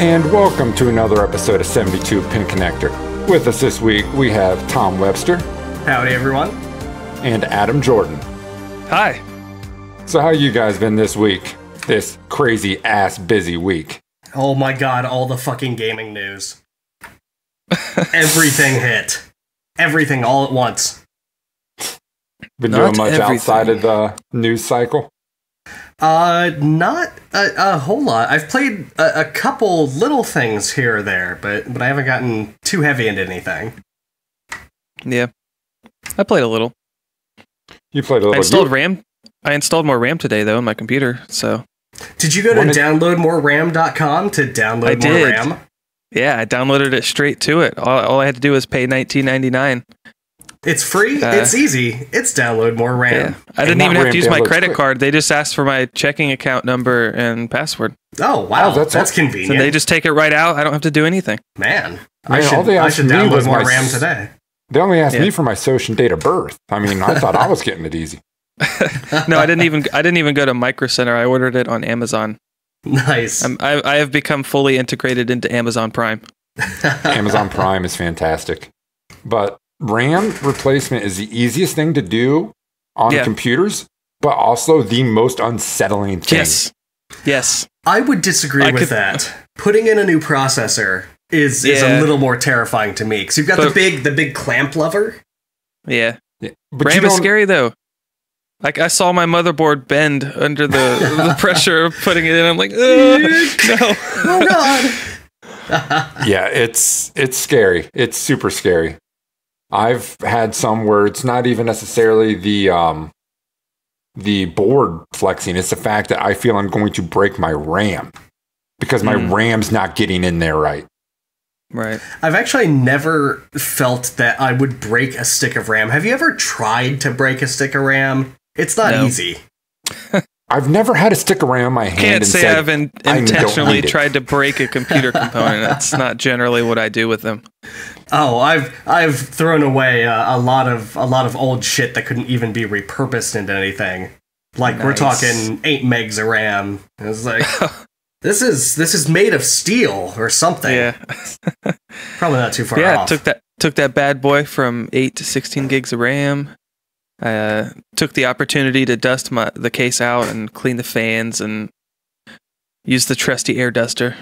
and welcome to another episode of 72 Pin Connector. With us this week, we have Tom Webster. Howdy, everyone. And Adam Jordan. Hi. So how you guys been this week? This crazy-ass busy week. Oh my god, all the fucking gaming news. Everything hit. Everything all at once. Been doing much outside of the news cycle? Not a whole lot. I've played a couple little things here or there, but I haven't gotten too heavy into anything. Yeah. I played a little. You played a little. I installed RAM. I installed more RAM today, though, on my computer, so... Did you go to downloadmoreram.com to download more RAM? Yeah, I downloaded it straight to it. All I had to do was pay $19.99. It's free. It's easy. It's download more RAM. Yeah. I didn't even have to use my credit card. They just asked for my checking account number and password. Oh, wow. That's convenient. So they just take it right out. I don't have to do anything. Man, I should download more RAM today. They only asked me for my social date of birth. I mean, I thought I was getting it easy. No, I didn't even go to Micro Center. I ordered it on Amazon. Nice. I have become fully integrated into Amazon Prime. Amazon Prime is fantastic. But RAM replacement is the easiest thing to do on computers, but also the most unsettling thing. Yes. Yes. I would disagree with that. Putting in a new processor is a little more terrifying to me, because you've got the big clamp lever. Yeah. But RAM is scary, though. Like, I saw my motherboard bend under the pressure of putting it in. I'm like, no. Oh, God. Yeah, it's scary. It's super scary. I've had some where it's not even necessarily the board flexing. It's the fact that I feel I'm going to break my RAM because my RAM's not getting in there right. Right. I've actually never felt that I would break a stick of RAM. Have you ever tried to break a stick of RAM? It's not easy. I've never had a stick of RAM in my hand. Can't say I've intentionally tried to break a computer component. That's not generally what I do with them. Oh, I've thrown away a lot of old shit that couldn't even be repurposed into anything. Like we're talking 8 megs of RAM. It was like this is made of steel or something. Yeah, probably not too far off. Yeah, took that bad boy from 8 to 16 gigs of RAM. Took the opportunity to dust the case out and clean the fans and use the trusty air duster.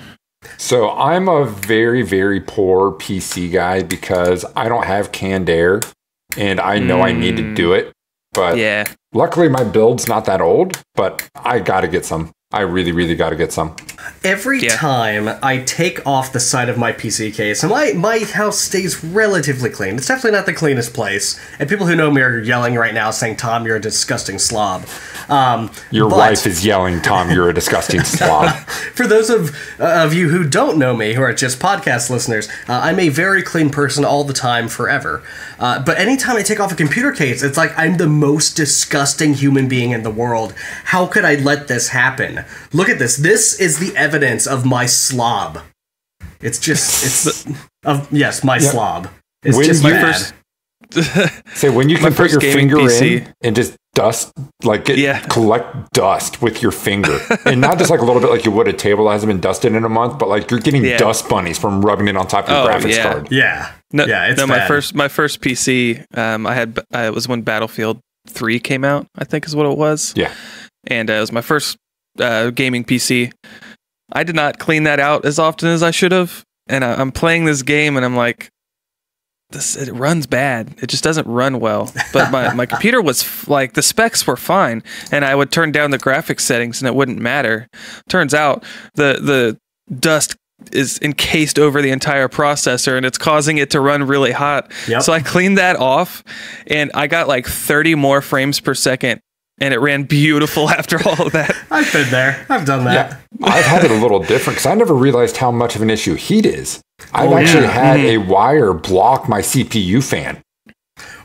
So I'm a very, very poor PC guy because I don't have canned air and I know I need to do it. But luckily my build's not that old, but I got to get some. I really, really got to get some. Every time I take off the side of my PC case, and my house stays relatively clean. It's definitely not the cleanest place. And people who know me are yelling right now saying, Tom, you're a disgusting slob. Your wife is yelling, Tom, you're a disgusting slob. For those of you who don't know me, who are just podcast listeners, I'm a very clean person all the time, forever. But anytime I take off a computer case, it's like I'm the most disgusting human being in the world. How could I let this happen? Look at this. This is the evidence of my slob. It's just, my slob. It's when just bad. So when you can put your finger PC. In and just dust, like collect dust with your finger. And not just like a little bit like you would a table that hasn't been dusted in a month, but like you're getting dust bunnies from rubbing it on top of your graphics card. Yeah. No, it's bad. My first PC, it was when Battlefield 3 came out, I think is what it was. Yeah. And it was my first gaming PC. I did not clean that out as often as I should have, and I'm playing this game and I'm like, it runs bad. It just doesn't run well. But my computer was like, the specs were fine, and I would turn down the graphics settings and it wouldn't matter. Turns out the dust is encased over the entire processor and it's causing it to run really hot. Yep. So I cleaned that off and I got like 30 more frames per second. And it ran beautiful after all of that. I've been there. I've done that. Yeah, I've had it a little different because I never realized how much of an issue heat is. I've actually had a wire block my CPU fan.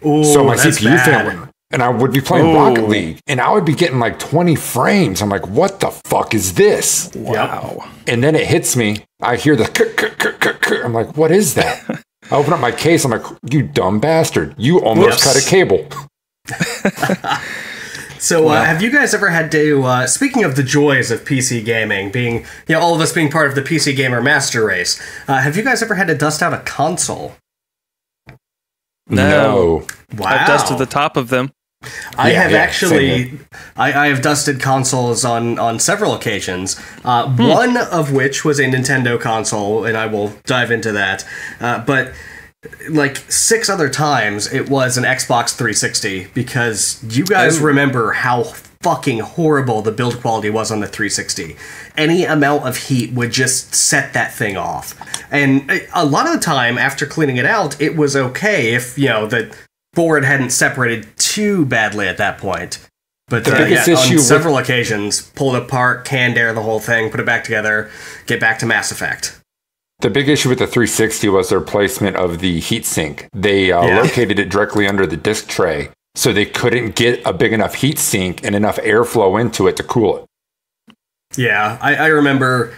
Ooh, so my CPU fan went, and I would be playing Rocket League, and I would be getting like 20 frames. I'm like, what the fuck is this? Wow. Yep. And then it hits me. I hear the k-k-k-k-k. I'm like, what is that? I open up my case. I'm like, you dumb bastard. You almost cut a cable. So have you guys ever had to, speaking of the joys of PC gaming, being, you know, all of us being part of the PC gamer master race, have you guys ever had to dust out a console? No. Wow. I've dusted the top of them. I have dusted consoles on several occasions, one of which was a Nintendo console, and I will dive into that, but like 6 other times it was an Xbox 360, because you guys remember how fucking horrible the build quality was on the 360. Any amount of heat would just set that thing off, and a lot of the time after cleaning it out it was okay if, you know, the board hadn't separated too badly at that point. But on several occasions, pulled apart, canned air the whole thing, put it back together, get back to Mass Effect. The big issue with the 360 was their placement of the heatsink. They located it directly under the disc tray, so they couldn't get a big enough heatsink and enough airflow into it to cool it. Yeah, I remember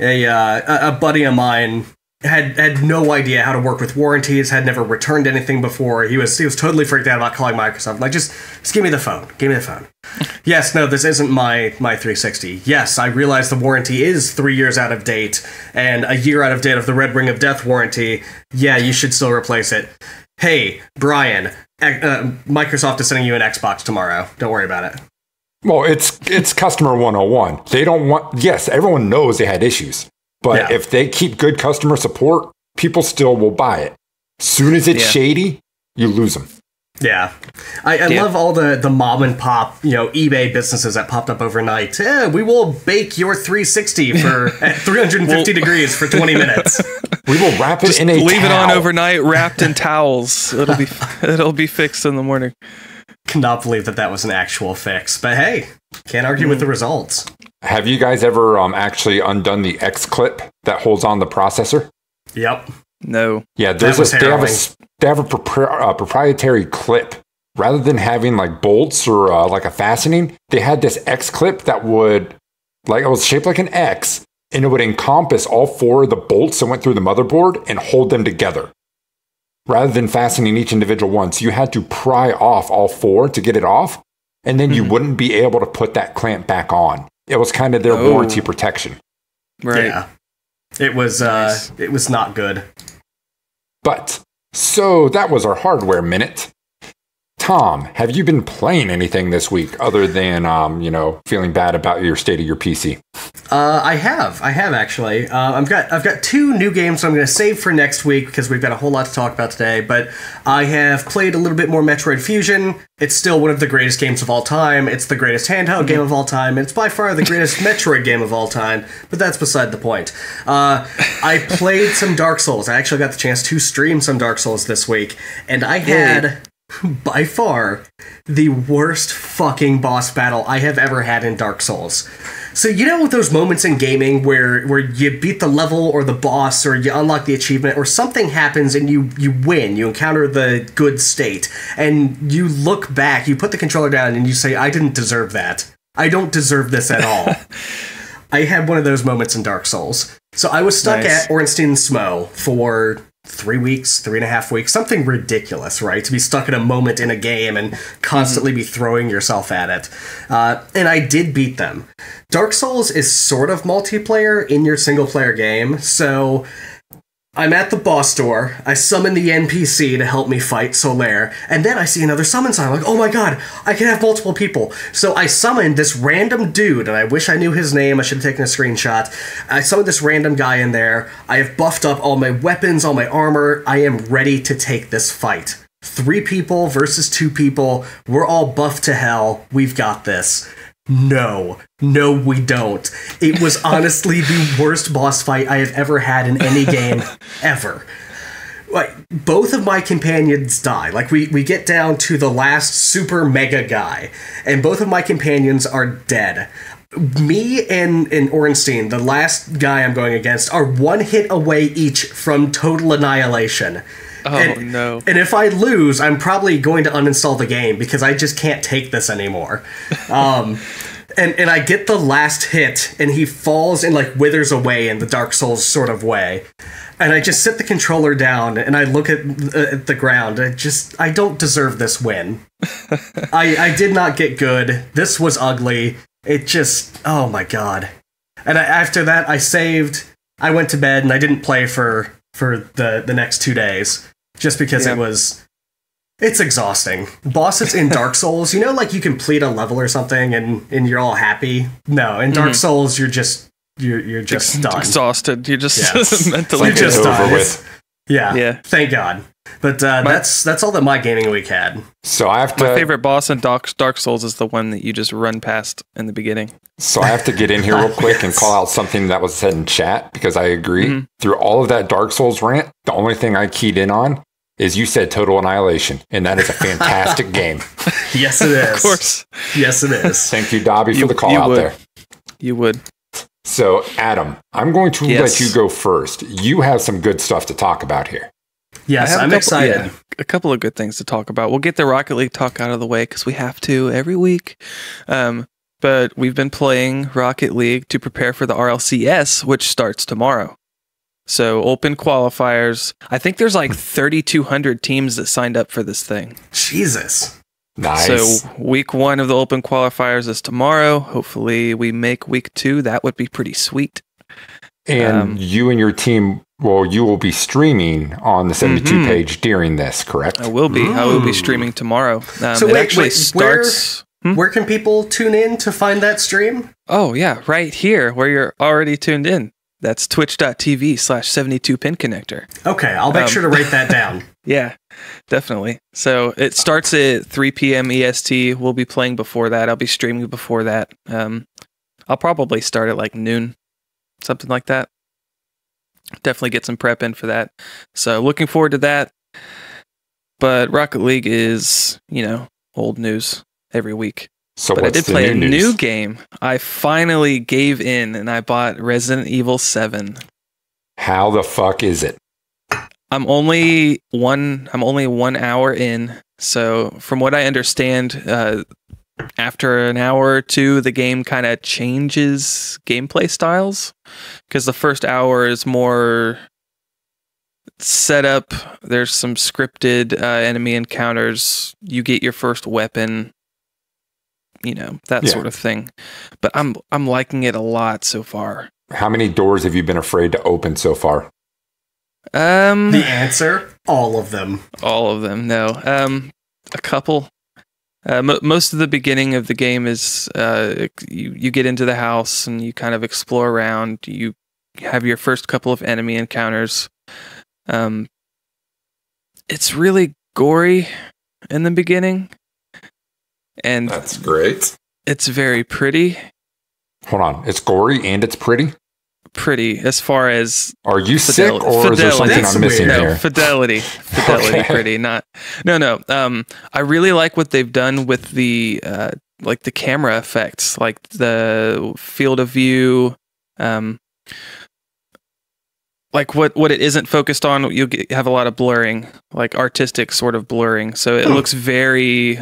a buddy of mine had no idea how to work with warranties, had never returned anything before. He was totally freaked out about calling Microsoft. I'm like, just give me the phone. Give me the phone. Yes, no, this isn't my 360. Yes, I realize the warranty is 3 years out of date and a year out of date of the Red Ring of Death warranty. Yeah, you should still replace it. Hey, Brian, Microsoft is sending you an Xbox tomorrow. Don't worry about it. Well, it's customer 101. They don't want... Yes, everyone knows they had issues. But if they keep good customer support, people still will buy it. Soon as it's shady, you lose them. Yeah. I love all the mom and pop, you know, eBay businesses that popped up overnight. Yeah, we will bake your 360 for at 350 degrees for 20 minutes. We will wrap it in a towel. Leave it on overnight, wrapped in towels. It'll be fixed in the morning. Cannot believe that was an actual fix. But hey, can't argue with the results. Have you guys ever actually undone the X clip that holds on the processor? Yep. No. Yeah, they have a proprietary clip. Rather than having like bolts or like a fastening, they had this X clip that would, like, it was shaped like an X, and it would encompass all 4 of the bolts that went through the motherboard and hold them together, rather than fastening each individual one. So you had to pry off all 4 to get it off, and then you wouldn't be able to put that clamp back on. It was kind of their warranty protection. Right. Yeah. It was nice. It was not good. But so that was our hardware minute. Tom, have you been playing anything this week other than you know, feeling bad about your state of your PC? I have actually. I've got 2 new games that I'm going to save for next week because we've got a whole lot to talk about today. But I have played a little bit more Metroid Fusion. It's still one of the greatest games of all time. It's the greatest handheld game of all time. It's by far the greatest Metroid game of all time. But that's beside the point. I played some Dark Souls. I actually got the chance to stream some Dark Souls this week, and I had, by far, the worst fucking boss battle I have ever had in Dark Souls. So you know those moments in gaming where you beat the level or the boss or you unlock the achievement or something happens and you win, you encounter the good state, and you look back, you put the controller down and you say, I didn't deserve that. I don't deserve this at all. I had one of those moments in Dark Souls. So I was stuck at Ornstein and Smough for 3 and a half weeks, something ridiculous, right? To be stuck at a moment in a game and constantly be throwing yourself at it. And I did beat them. Dark Souls is sort of multiplayer in your single-player game, so I'm at the boss door, I summon the NPC to help me fight Solaire, and then I see another summon sign. I'm like, oh my god, I can have multiple people. So I summoned this random dude, and I wish I knew his name, I should have taken a screenshot. I summoned this random guy in there, I have buffed up all my weapons, all my armor, I am ready to take this fight. 3 people versus 2 people, we're all buffed to hell, we've got this. No, we don't. It was honestly the worst boss fight I have ever had in any game, ever. Like, both of my companions die. Like, we get down to the last super mega guy, and both of my companions are dead. Me and Ornstein, the last guy I'm going against, are 1 hit away each from total annihilation. Oh, no. And if I lose, I'm probably going to uninstall the game because I just can't take this anymore. And I get the last hit, and he falls and, like, withers away in the Dark Souls sort of way. And I just sit the controller down, and I look at the ground. I don't deserve this win. I did not get good. This was ugly. It just... Oh, my God. And after that, I saved. I went to bed, and I didn't play for the next 2 days. Just because it was... It's exhausting. Bosses in Dark Souls, you know, like you complete a level or something and you're all happy. No, in Dark Souls, you're just done. Exhausted. You're just mentally just over with. Yeah. Thank God. But that's all that my gaming week had. So I have to. My favorite boss in Dark Souls is the one that you just run past in the beginning. So I have to get in here real quick and call out something that was said in chat because I agree. Through all of that Dark Souls rant, the only thing I keyed in on. Is you said Total Annihilation, and that is a fantastic game. Yes, it is. Of course. Yes, it is. Thank you, Dobby, for the call out there. You would. So, Adam, I'm going to let you go first. You have some good stuff to talk about here. Yes, I'm excited. Yeah, a couple of good things to talk about. We'll get the Rocket League talk out of the way because we have to every week. But we've been playing Rocket League to prepare for the RLCS, which starts tomorrow. So open qualifiers. I think there's like 3,200 teams that signed up for this thing. Jesus. Nice. So week 1 of the open qualifiers is tomorrow. Hopefully we make week 2. That would be pretty sweet. And you and your team, well, you will be streaming on the 72 page during this, correct? I will be. I will be streaming tomorrow. So it actually starts... Where can people tune in to find that stream? Oh, yeah. Right here where you're already tuned in. That's twitch.tv/72 Pin Connector. Okay, I'll make sure to write that down. Yeah, definitely. So it starts at 3 p.m. EST. We'll be playing before that. I'll be streaming before that. I'll probably start at like noon, something like that. Definitely get some prep in for that. So looking forward to that. But Rocket League is, you know, old news every week. So but I did play a new game. I finally gave in and I bought Resident Evil 7. How the fuck is it? I'm only one hour in. So from what I understand, after an hour or two, the game kind of changes gameplay styles because the first hour is more set up. There's some scripted enemy encounters. You get your first weapon. You know, that sort of thing. But I'm liking it a lot so far. How many doors have you been afraid to open so far? The answer? All of them. All of them, no. A couple. Most of the beginning of the game is you get into the house and you kind of explore around. You have your first couple of enemy encounters. It's really gory in the beginning. And that's great. It's very pretty. Hold on. It's gory and it's pretty? Pretty. As far as... Are you sick or is there something I'm missing here? No, fidelity. Fidelity pretty. Not... No. I really like what they've done with the like the camera effects. Like the field of view. Like what it isn't focused on, you have a lot of blurring. Like artistic sort of blurring. So it looks very...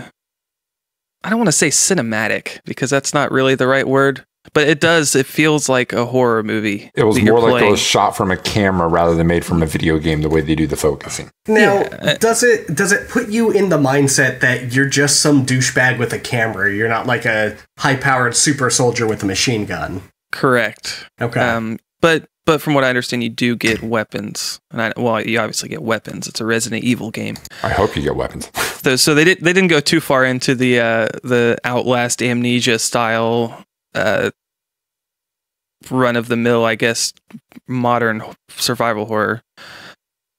I don't want to say cinematic because that's not really the right word, but it does. It feels like a horror movie. It was more like it was shot from a camera rather than made from a video game. The way they do the focusing. Now, does it put you in the mindset that you're just some douchebag with a camera? You're not like a high-powered super soldier with a machine gun. Correct. Okay. But from what I understand, you do get weapons, and you obviously get weapons. It's a Resident Evil game. I hope you get weapons. So they didn't go too far into the Outlast Amnesia style run of the mill, I guess, modern survival horror.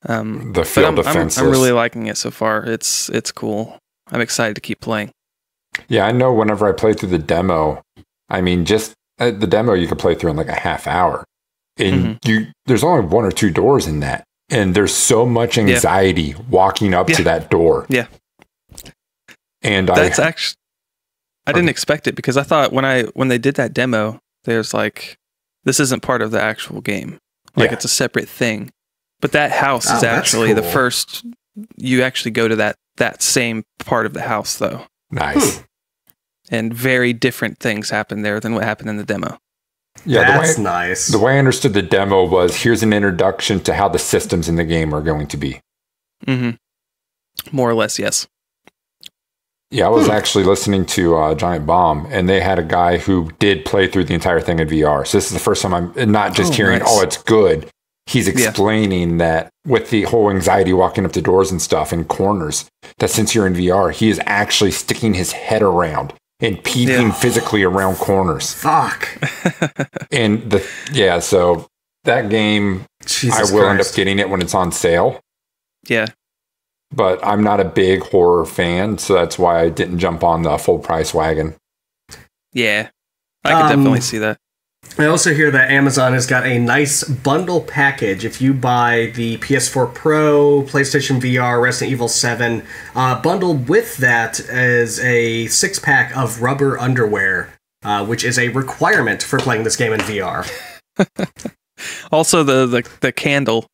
The field defenses. I'm really liking it so far. It's cool. I'm excited to keep playing. Yeah, I know. Whenever I play through the demo, I mean, just the demo you could play through in like a half hour. And there's only 1 or 2 doors in that, and there's so much anxiety walking up to that door. Yeah, and I didn't expect it because I thought when they did that demo, there's like this isn't part of the actual game, like it's a separate thing. But that house is actually the first. You actually go to that same part of the house though. Nice. and very different things happened there than what happened in the demo. Yeah, that's nice. The way I understood the demo was, here's an introduction to how the systems in the game are going to be. Mm-hmm. More or less, yes. Yeah, I was actually listening to Giant Bomb, and they had a guy who did play through the entire thing in VR. So this is the first time I'm not just hearing, nice. Oh, it's good. He's explaining that with the whole anxiety walking up to doors and stuff and corners, that since you're in VR, he is actually sticking his head around and peeking physically around corners. Fuck. And so that game, I will end up getting it when it's on sale. Yeah. But I'm not a big horror fan, so that's why I didn't jump on the full price wagon. Yeah. I can definitely see that. I also hear that Amazon has got a nice bundle package. If you buy the PS4 Pro, PlayStation VR, Resident Evil 7, bundled with that is a 6-pack of rubber underwear, which is a requirement for playing this game in VR. Also, the candle.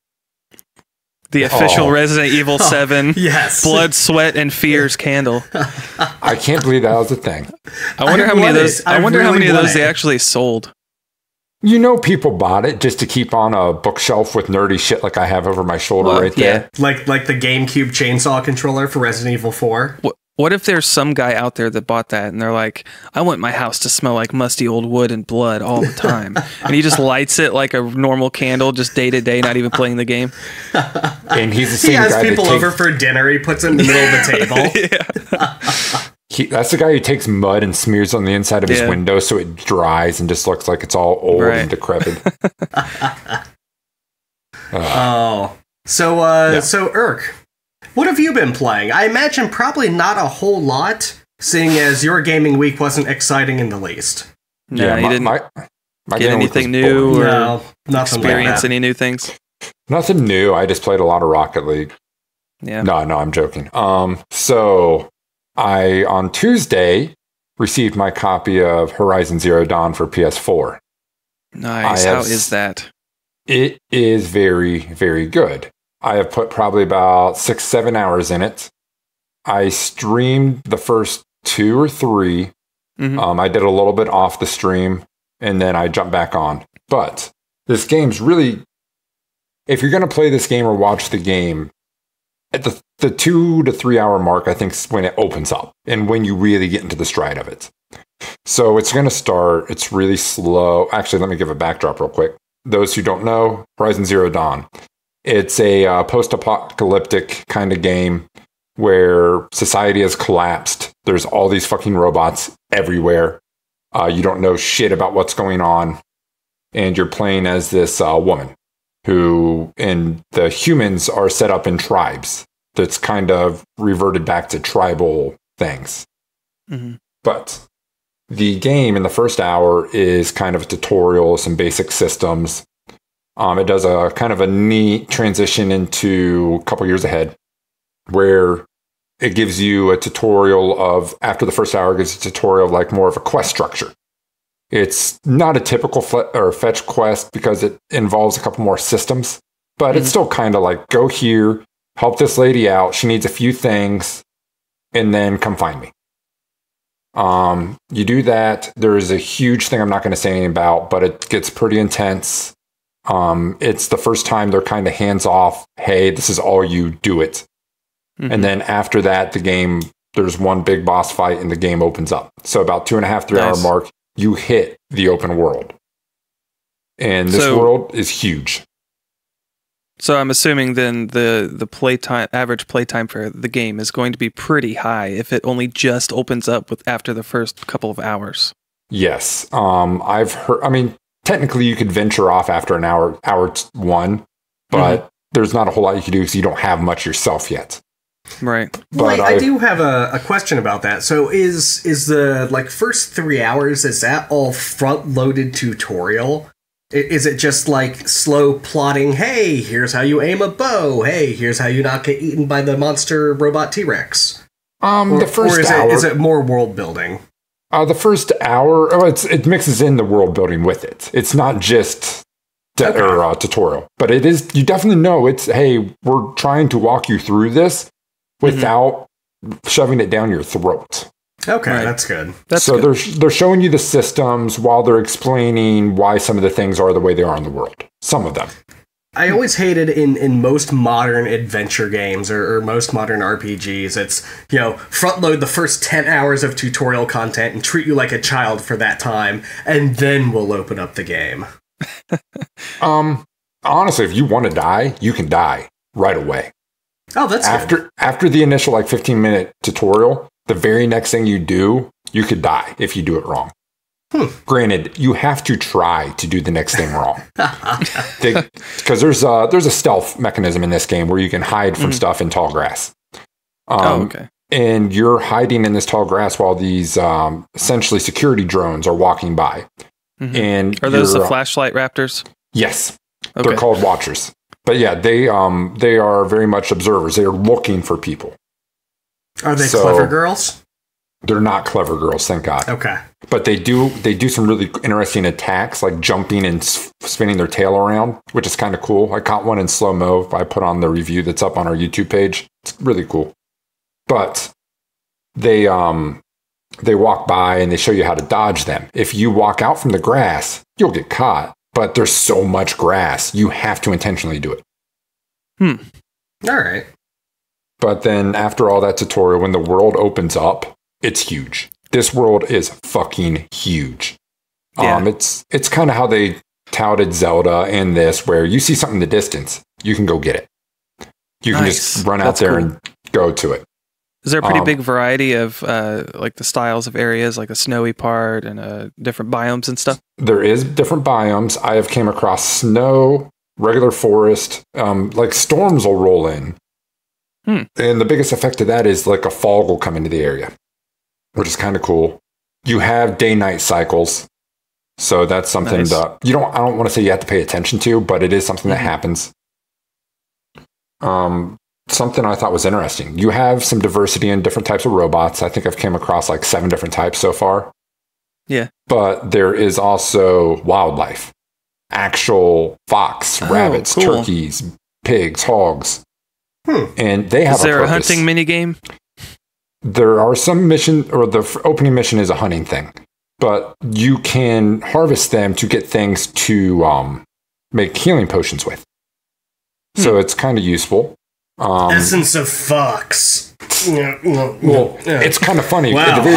The official Resident Evil 7 Blood, Sweat, and Fears candle. I can't believe that was a thing. I wonder how many of those they actually sold. You know, people bought it just to keep on a bookshelf with nerdy shit like I have over my shoulder right there. Like the GameCube chainsaw controller for Resident Evil 4. What if there's some guy out there that bought that and they're like, I want my house to smell like musty old wood and blood all the time. And he just lights it like a normal candle, just day to day, not even playing the game. And he's the same guy. He has people over for dinner. He puts it in the middle of the table. That's the guy who takes mud and smears on the inside of his window so it dries and just looks like it's all old and decrepit. So Urk, what have you been playing? I imagine probably not a whole lot, seeing as your gaming week wasn't exciting in the least. No, you didn't get anything new or experience any new things? Nothing new. I just played a lot of Rocket League. Yeah. No, I'm joking. So I, on Tuesday, received my copy of Horizon Zero Dawn for PS4. Nice. How is that? It is very, very good. I have put probably about 6-7 hours in it. I streamed the first 2 or 3. Mm-hmm. I did a little bit off the stream, and then I jumped back on. But this game's really, if you're going to play this game or watch the game, at the 2 to 3 hour mark, I think, is when it opens up and when you really get into the stride of it. So it's going to start, it's really slow. Actually, let me give a backdrop real quick. Those who don't know, Horizon Zero Dawn. It's a post-apocalyptic kind of game where society has collapsed. There's all these fucking robots everywhere. You don't know shit about what's going on. And you're playing as this woman who, and the humans are set up in tribes. That's kind of reverted back to tribal things. Mm-hmm. But the game in the first hour is kind of a tutorial, some basic systems. It does a kind of a neat transition into a couple years ahead where it gives you a tutorial of, after the first hour, it gives you a tutorial of like more of a quest structure. It's not a typical fetch quest because it involves a couple more systems, but it's still kind of like, go here, help this lady out. She needs a few things, and then come find me. You do that. There is a huge thing I'm not going to say anything about, but it gets pretty intense. It's the first time they're kind of hands off. Hey, this is all you, do it. Mm-hmm. And then after that, the game, there's one big boss fight and the game opens up. So about 2.5-3 nice. Hour mark, you hit the open world. And this world is huge. So I'm assuming then the average playtime for the game is going to be pretty high if it only just opens up with after the first couple of hours. Yes. I've heard, technically, you could venture off after an hour one, but there's not a whole lot you can do because you don't have much yourself yet. Right. But wait, I do have a question about that. So is the first 3 hours, is that all front-loaded tutorial? Is it just like slow plotting, hey, here's how you aim a bow, hey, here's how you not get eaten by the monster robot T-Rex? The first hour... Is it more world-building? The first hour, it mixes in the world building with it. It's not just tutorial, but it is. You definitely know it's, hey, we're trying to walk you through this without shoving it down your throat. Okay, right. That's good. That's so good. They're showing you the systems while they're explaining why some of the things are the way they are in the world. Some of them. I always hated in most modern adventure games or most modern RPGs, it's, you know, front load the first 10 hours of tutorial content and treat you like a child for that time, and then we'll open up the game. Honestly, if you want to die, you can die right away. Oh, that's good. After the initial, like, 15-minute tutorial, the very next thing you do, you could die if you do it wrong. Granted, you have to try to do the next thing wrong, because there's a stealth mechanism in this game where you can hide from stuff in tall grass. And you're hiding in this tall grass while these essentially security drones are walking by. And are those the flashlight raptors? Yes, they're called watchers. But yeah, they are very much observers. They are looking for people. Are they clever girls? They're not clever girls, thank God. Okay. But they do some really interesting attacks, like jumping and spinning their tail around, which is kind of cool. I caught one in slow-mo. I put on the review that's up on our YouTube page. It's really cool. But they walk by and they show you how to dodge them. If you walk out from the grass, you'll get caught. But there's so much grass, you have to intentionally do it. All right. But then after all that tutorial, when the world opens up, it's huge. This world is fucking huge. Yeah. It's kind of how they touted Zelda and this, where you see something in the distance, you can go get it. You can just run out there and go to it. Is there a pretty big variety of like the styles of areas, like a snowy part and different biomes and stuff? There is different biomes. I have came across snow, regular forest, like storms will roll in. And the biggest effect of that is like a fog will come into the area, which is kind of cool. You have day-night cycles, so that's something that I don't want to say you have to pay attention to, but it is something that happens. Something I thought was interesting. You have some diversity in different types of robots. I think I've came across like 7 different types so far. Yeah. But there is also wildlife, actual fox, rabbits, turkeys, pigs, hogs. And they have is there a hunting minigame? There are some mission, or the opening mission is a hunting thing, but you can harvest them to get things to make healing potions with. So it's kind of useful. Essence of fox. Well, it's kind of funny. Wow, the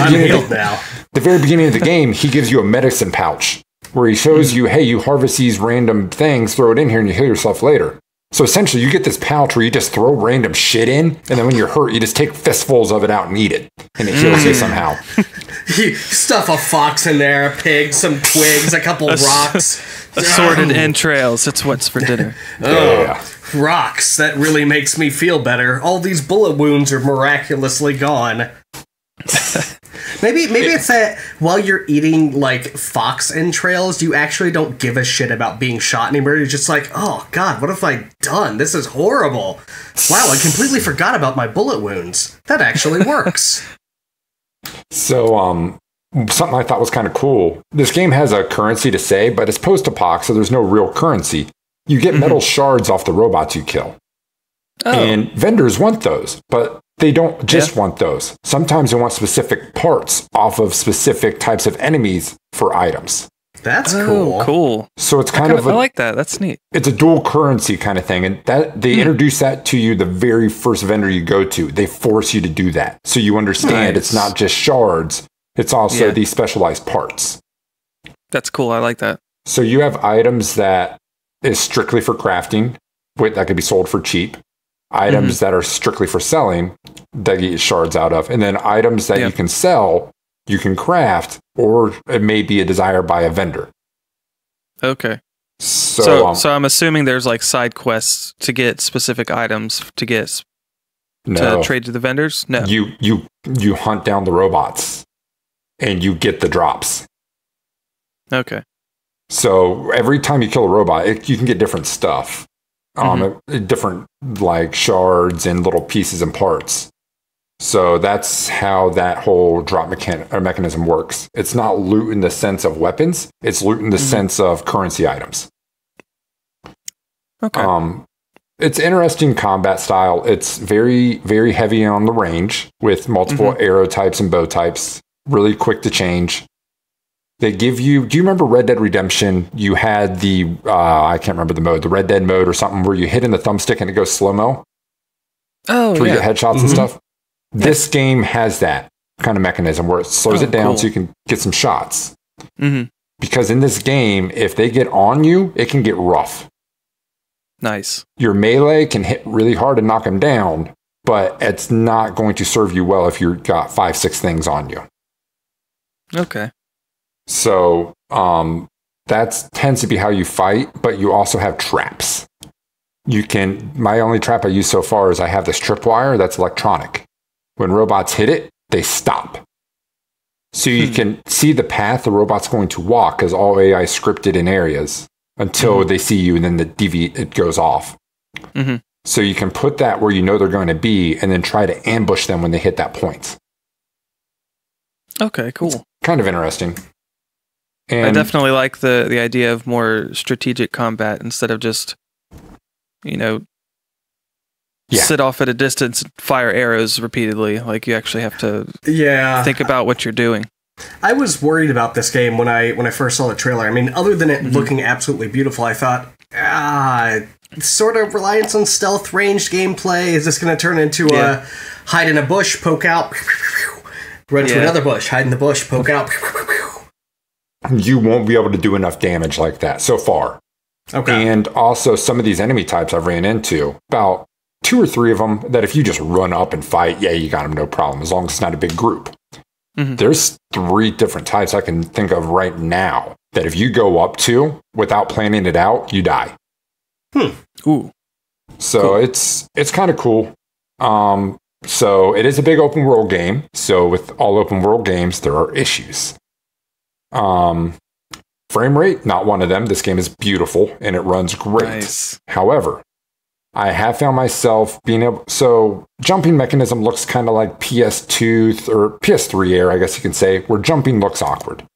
very beginning of the game, he gives you a medicine pouch where he shows you, hey, you harvest these random things, throw it in here, and you heal yourself later. So essentially, you get this pouch where you just throw random shit in, and then when you're hurt, you just take fistfuls of it out and eat it, and it heals you somehow. You stuff a fox in there, a pig, some twigs, a couple rocks. Assorted entrails, it's what's for dinner. Rocks, that really makes me feel better. All these bullet wounds are miraculously gone. Maybe it's that while you're eating like fox entrails, you actually don't give a shit about being shot anymore. You're just like, oh god, what have I done? This is horrible. Wow, I completely forgot about my bullet wounds. That actually works. So, something I thought was kind of cool. This game has a currency to save, but it's post-apoc, so there's no real currency. You get metal shards off the robots you kill. And vendors want those, but they don't just want those. Sometimes they want specific parts off of specific types of enemies for items. That's cool. So it's kind of I like that. That's neat. It's a dual currency kind of thing. And that they introduce that to you the very first vendor you go to. They force you to do that. So you understand it's not just shards. It's also these specialized parts. That's cool. I like that. So you have items that is strictly for crafting. That could be sold for cheap. Items that are strictly for selling that you get shards out of. And then items that you can sell, you can craft, or it may be a desire by a vendor. Okay. So I'm assuming there's like side quests to get specific items to get to trade to the vendors? No. You hunt down the robots and you get the drops. Okay. So every time you kill a robot, you can get different stuff. Different like shards and little pieces and parts. So that's how that whole drop mechanism works. It's not loot in the sense of weapons. It's loot in the sense of currency items. Okay. It's interesting combat style. It's very, very heavy on the range with multiple arrow types and bow types. Really quick to change. They give you... Do you remember Red Dead Redemption? You had the... I can't remember the mode. The Red Dead mode or something where you hit in the thumbstick and it goes slow-mo. Oh, for your headshots and stuff. This game has that kind of mechanism where it slows it down so you can get some shots. Because in this game, if they get on you, it can get rough. Nice. Your melee can hit really hard and knock them down, but it's not going to serve you well if you've got 5-6 things on you. Okay. So that tends to be how you fight, but you also have traps. You can... My only trap I use so far is I have this tripwire that's electronic. When robots hit it, they stop. So you can see the path the robot's going to walk, because all AI is scripted in areas until they see you, and then the deviate, it goes off. So you can put that where you know they're going to be, and then try to ambush them when they hit that point. Okay, cool. It's kind of interesting. And I definitely like the idea of more strategic combat instead of just, you know, sit off at a distance and fire arrows repeatedly. Like, you actually have to think about what you're doing. I was worried about this game when I first saw the trailer. I mean, other than it looking absolutely beautiful, I thought, sort of reliance on stealth ranged gameplay. Is this going to turn into a hide in a bush, poke out, run to another bush, hide in the bush, poke out? You won't be able to do enough damage like that so far. Okay. And also, some of these enemy types I've ran into, about 2 or 3 of them, that if you just run up and fight, you got them no problem, as long as it's not a big group. There's 3 different types I can think of right now that if you go up to without planning it out, you die. So it's kind of cool. So it is a big open world game. So with all open world games, there are issues. Frame rate, not one of them. This game is beautiful and it runs great. Nice. However, I have found myself being able... So, jumping mechanism looks kind of like PS2 or PS3 Air, I guess you can say, where jumping looks awkward.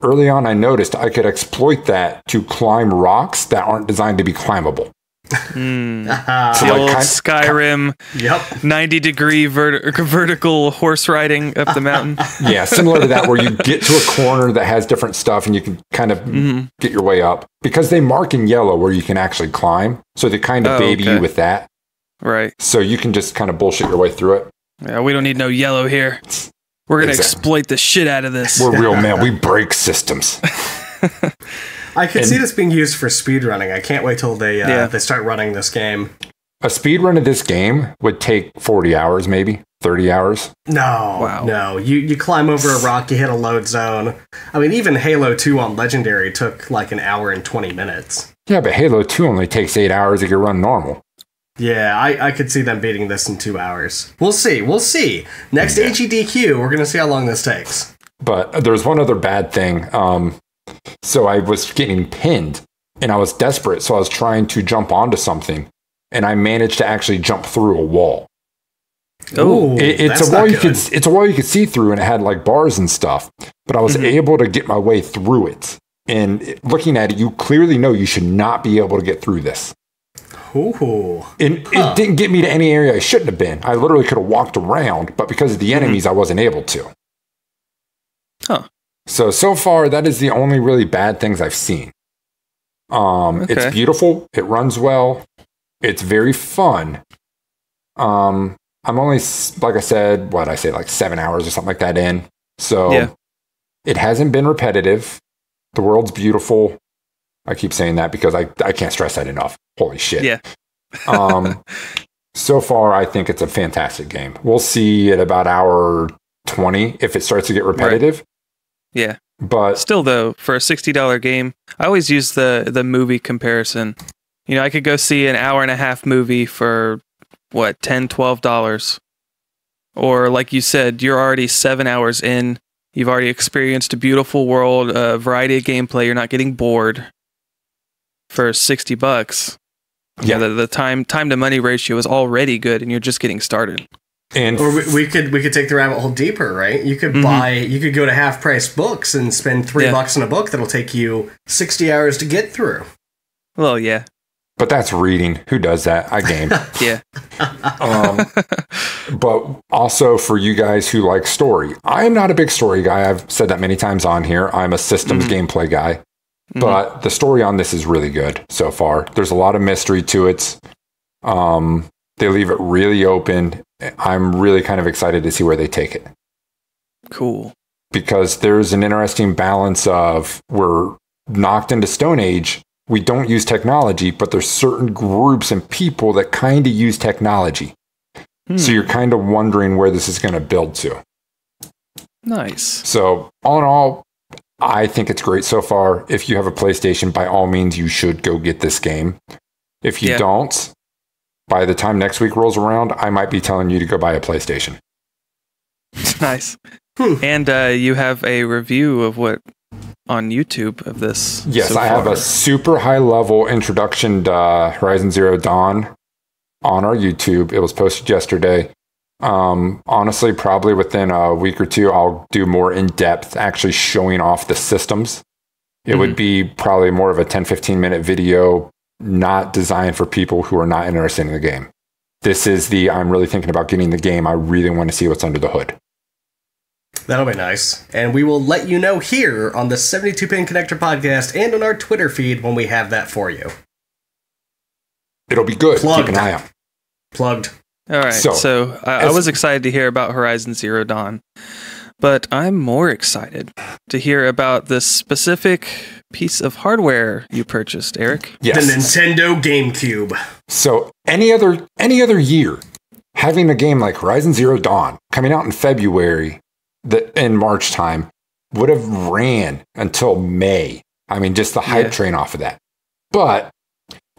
Early on, I noticed I could exploit that to climb rocks that aren't designed to be climbable. So the old Skyrim 90-degree vertical horse riding up the mountain. Yeah, similar to that, where you get to a corner that has different stuff and you can kind of get your way up. Because they mark in yellow where you can actually climb, so they kind of baby you with that. Right. So you can just kind of bullshit your way through it. Yeah, we don't need no yellow here. We're going to exploit the shit out of this. We're real, man. We break systems. I can see this being used for speedrunning. I can't wait till they start running this game. A speedrun of this game would take 40 hours, maybe 30 hours. No, no. You climb over a rock, you hit a load zone. I mean, even Halo 2 on Legendary took like an hour and 20 minutes. Yeah, but Halo 2 only takes 8 hours if you run normal. Yeah, I could see them beating this in 2 hours. We'll see. We'll see. Next HEDQ, we're going to see how long this takes. But there's one other bad thing. So I was getting pinned, and I was desperate, so I was trying to jump onto something, and I managed to actually jump through a wall. Oh, it's a wall you could... It's a wall you could see through, and it had like bars and stuff. But I was able to get my way through it. And looking at it, you clearly know you should not be able to get through this. Ooh. And it didn't get me to any area I shouldn't have been. I literally could have walked around, but because of the enemies, I wasn't able to. Huh. So far, that is the only really bad things I've seen. It's beautiful. It runs well. It's very fun. I'm only, like I said, like 7 hours or something like that in. So it hasn't been repetitive. The world's beautiful. I keep saying that because I can't stress that enough. Holy shit. Yeah. So far, I think it's a fantastic game. We'll see at about hour 20 if it starts to get repetitive. Right. Yeah, but still, though, for a $60 game, I always use the movie comparison. You know, I could go see an hour-and-a-half movie for, what, $10, $12? Or, like you said, you're already 7 hours in. You've already experienced a beautiful world, a variety of gameplay. You're not getting bored for $60. Yeah, the time-to-money ratio is already good, and you're just getting started. And or we could take the rabbit hole deeper, right? You could you could go to half-price books and spend $3 on a book that'll take you 60 hours to get through. Well, yeah. But that's reading. Who does that? I game. Yeah. But also for you guys who like story, I am not a big story guy. I've said that many times on here. I'm a systems gameplay guy, but the story on this is really good so far. There's a lot of mystery to it. They leave it really open. I'm really kind of excited to see where they take it. Cool. Because there's an interesting balance of we're knocked into Stone Age. We don't use technology, but there's certain groups and people that kind of use technology. So you're kind of wondering where this is going to build to. Nice. So all in all, I think it's great so far. If you have a PlayStation, by all means, you should go get this game. If you don't, by the time next week rolls around, I might be telling you to go buy a PlayStation. Nice. And you have a review of what... on YouTube of this. Yes, so I have a super high level introduction to Horizon Zero Dawn on our YouTube. It was posted yesterday. Honestly, probably within a week or two, I'll do more in depth, actually showing off the systems. It would be probably more of a 10-15 minute video, not designed for people who are not interested in the game. This is the, I'm really thinking about getting the game. I really want to see what's under the hood. That'll be nice. And we will let you know here on the 72 Pin Connector podcast and on our Twitter feed when we have that for you. It'll be good. Plugged. Keep an eye out. Plugged. All right. So I was excited to hear about Horizon Zero Dawn, but I'm more excited to hear about this specific piece of hardware you purchased, Eric. Yes. The Nintendo GameCube. So any other year, having a game like Horizon Zero Dawn coming out in February... in March time would have ran until May. I mean, just the hype train off of that. But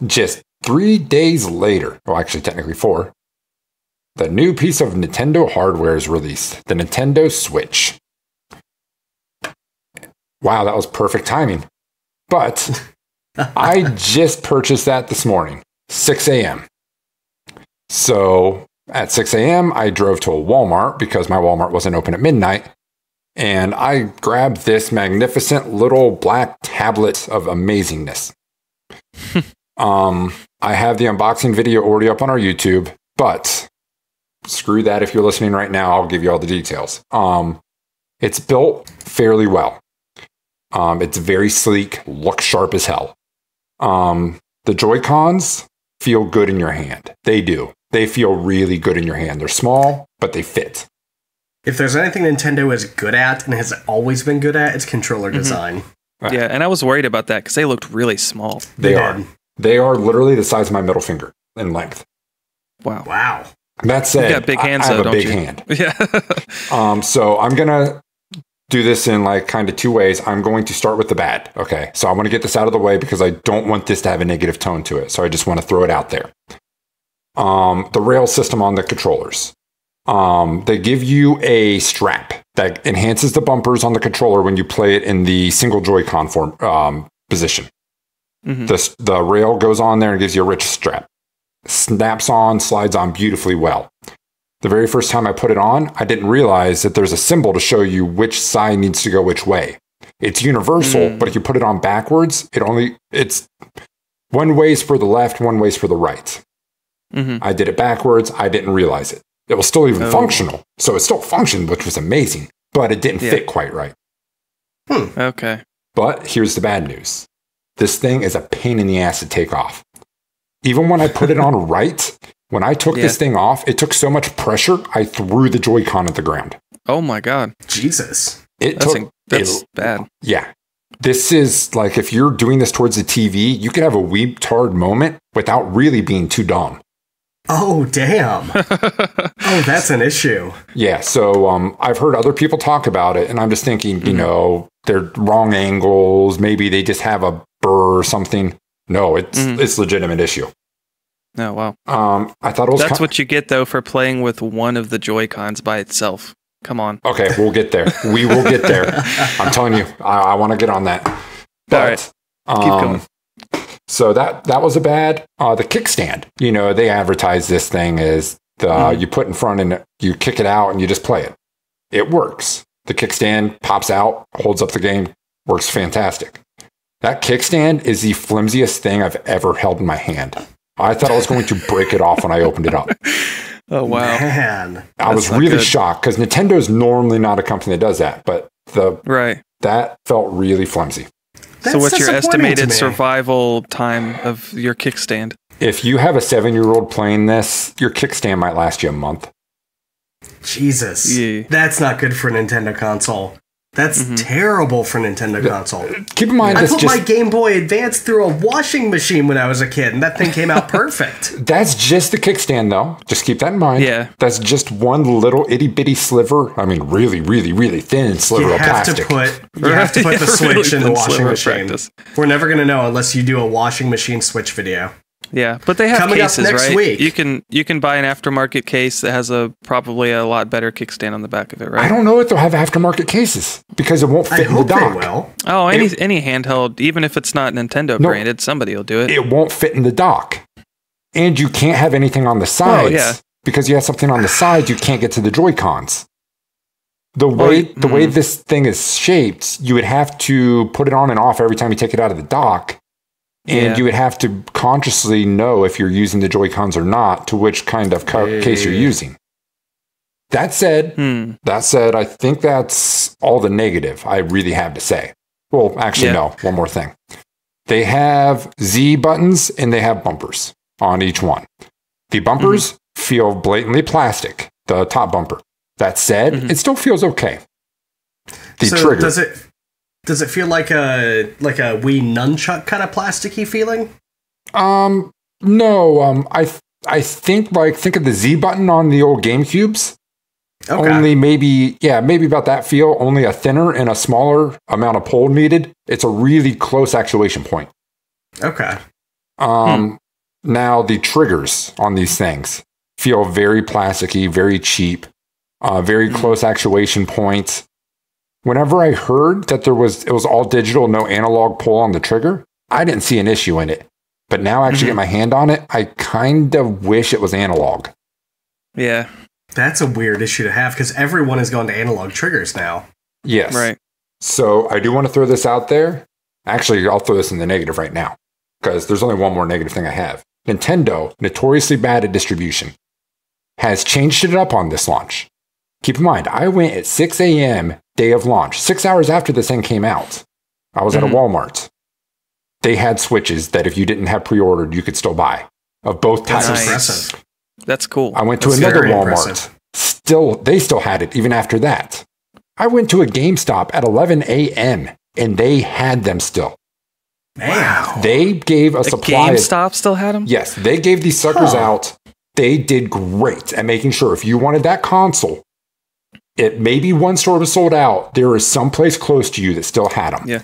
just 3 days later, well, actually technically 4, the new piece of Nintendo hardware is released, the Nintendo Switch. Wow, that was perfect timing. But I just purchased that this morning, 6 a.m. So... at 6 a.m., I drove to a Walmart because my Walmart wasn't open at midnight, and I grabbed this magnificent little black tablet of amazingness. I have the unboxing video already up on our YouTube, but screw that if you're listening right now. I'll give you all the details. It's built fairly well. It's very sleek, looks sharp as hell. The Joy-Cons feel good in your hand. They do. They feel really good in your hand. They're small, but they fit. If there's anything Nintendo is good at and has always been good at, it's controller design. Yeah, and I was worried about that because they looked really small. They are. They are literally the size of my middle finger in length. Wow. Wow. That said, you got big hands, I have a big hand. Yeah. So I'm going to do this in like kind of two ways. I'm going to start with the bad. Okay, so I want to get this out of the way because I don't want this to have a negative tone to it. So I just want to throw it out there. The rail system on the controllers. They give you a strap that enhances the bumpers on the controller when you play it in the single Joy-Con form, position. The rail goes on there and gives you a rich strap. Snaps on, slides on beautifully well. The very first time I put it on, I didn't realize that there's a symbol to show you which side needs to go which way. It's universal, but if you put it on backwards, it's one way's for the left, one way's for the right. I did it backwards. I didn't realize it. It was still even functional. So it still functioned, which was amazing, but it didn't fit quite right. Okay. But here's the bad news. This thing is a pain in the ass to take off. Even when I put it on right, when I took this thing off, it took so much pressure, I threw the Joy-Con at the ground. Oh my God. Jesus. That's bad. Yeah. This is like, if you're doing this towards the TV, you could have a weep-tard moment without really being too dumb. Oh, damn. Oh, that's an issue. Yeah, so I've heard other people talk about it, and I'm just thinking, you know, they're wrong angles. Maybe they just have a burr or something. No, it's a legitimate issue. Oh, wow. I thought it was that's what you get, though, for playing with one of the Joy-Cons by itself. Come on. Okay, we'll get there. We will get there. I'm telling you, I want to get on that. But, all right. Keep going. So that was a bad. The kickstand, you know, they advertise this thing as you put in front and you kick it out and you just play it. It works. The kickstand pops out, holds up the game, works fantastic. That kickstand is the flimsiest thing I've ever held in my hand. I thought I was going to break it off when I opened it up. Oh, wow. Man. I was really shocked because Nintendo's normally not a company that does that, but that felt really flimsy. So what's your estimated survival time of your kickstand? If you have a 7-year-old playing this, your kickstand might last you a month. Jesus. Yeah. That's not good for a Nintendo console. That's terrible for Nintendo console. Keep in mind, I put my Game Boy Advance through a washing machine when I was a kid, and that thing came out perfect. That's just the kickstand, though. Just keep that in mind. Yeah, that's just one little itty bitty sliver. I mean, really, really, really thin sliver of plastic. You have to put the Switch in the washing machine. Practice. We're never gonna know unless you do a washing machine Switch video. Yeah, but they have cases, right? You can buy an aftermarket case that has probably a lot better kickstand on the back of it, right? I don't know if they'll have aftermarket cases because it won't fit in the dock. Oh, any handheld, even if it's not Nintendo branded, somebody will do it. It won't fit in the dock, and you can't have anything on the sides because you have something on the sides, you can't get to the Joy-Cons. The way this thing is shaped, you would have to put it on and off every time you take it out of the dock. And you would have to consciously know if you're using the Joy-Cons or not, to which kind of case you're using. That said, I think that's all the negative I really have to say. Well, actually, no, one more thing. They have Z buttons and they have bumpers on each one. The bumpers feel blatantly plastic, the top bumper. That said, it still feels okay. The trigger. Does it feel like a Wii nunchuck kind of plasticky feeling? No. I think think of the Z button on the old GameCubes. Okay. Only maybe about that feel. Only a thinner and a smaller amount of pull needed. It's a really close actuation point. Okay. Now the triggers on these things feel very plasticky, very cheap, very close actuation points. Whenever I heard that it was all digital, no analog pull on the trigger, I didn't see an issue in it. But now I actually get my hand on it, I kind of wish it was analog. Yeah. That's a weird issue to have because everyone has gone to analog triggers now. Yes. Right. So I do want to throw this out there. Actually, I'll throw this in the negative right now because there's only one more negative thing I have. Nintendo, notoriously bad at distribution, has changed it up on this launch. Keep in mind, I went at 6 a.m. day of launch, 6 hours after this thing came out. I was at a Walmart. They had Switches that if you didn't have pre-ordered, you could still buy. Of both types. That's impressive. That's cool. I went to another Walmart. Impressive. They still had it even after that. I went to a GameStop at 11 a.m. and they had them still. Wow. They gave a supply. GameStop still had them? Yes. They gave these suckers out. They did great at making sure if you wanted that console, maybe one store was sold out. There is someplace close to you that still had them. Yeah,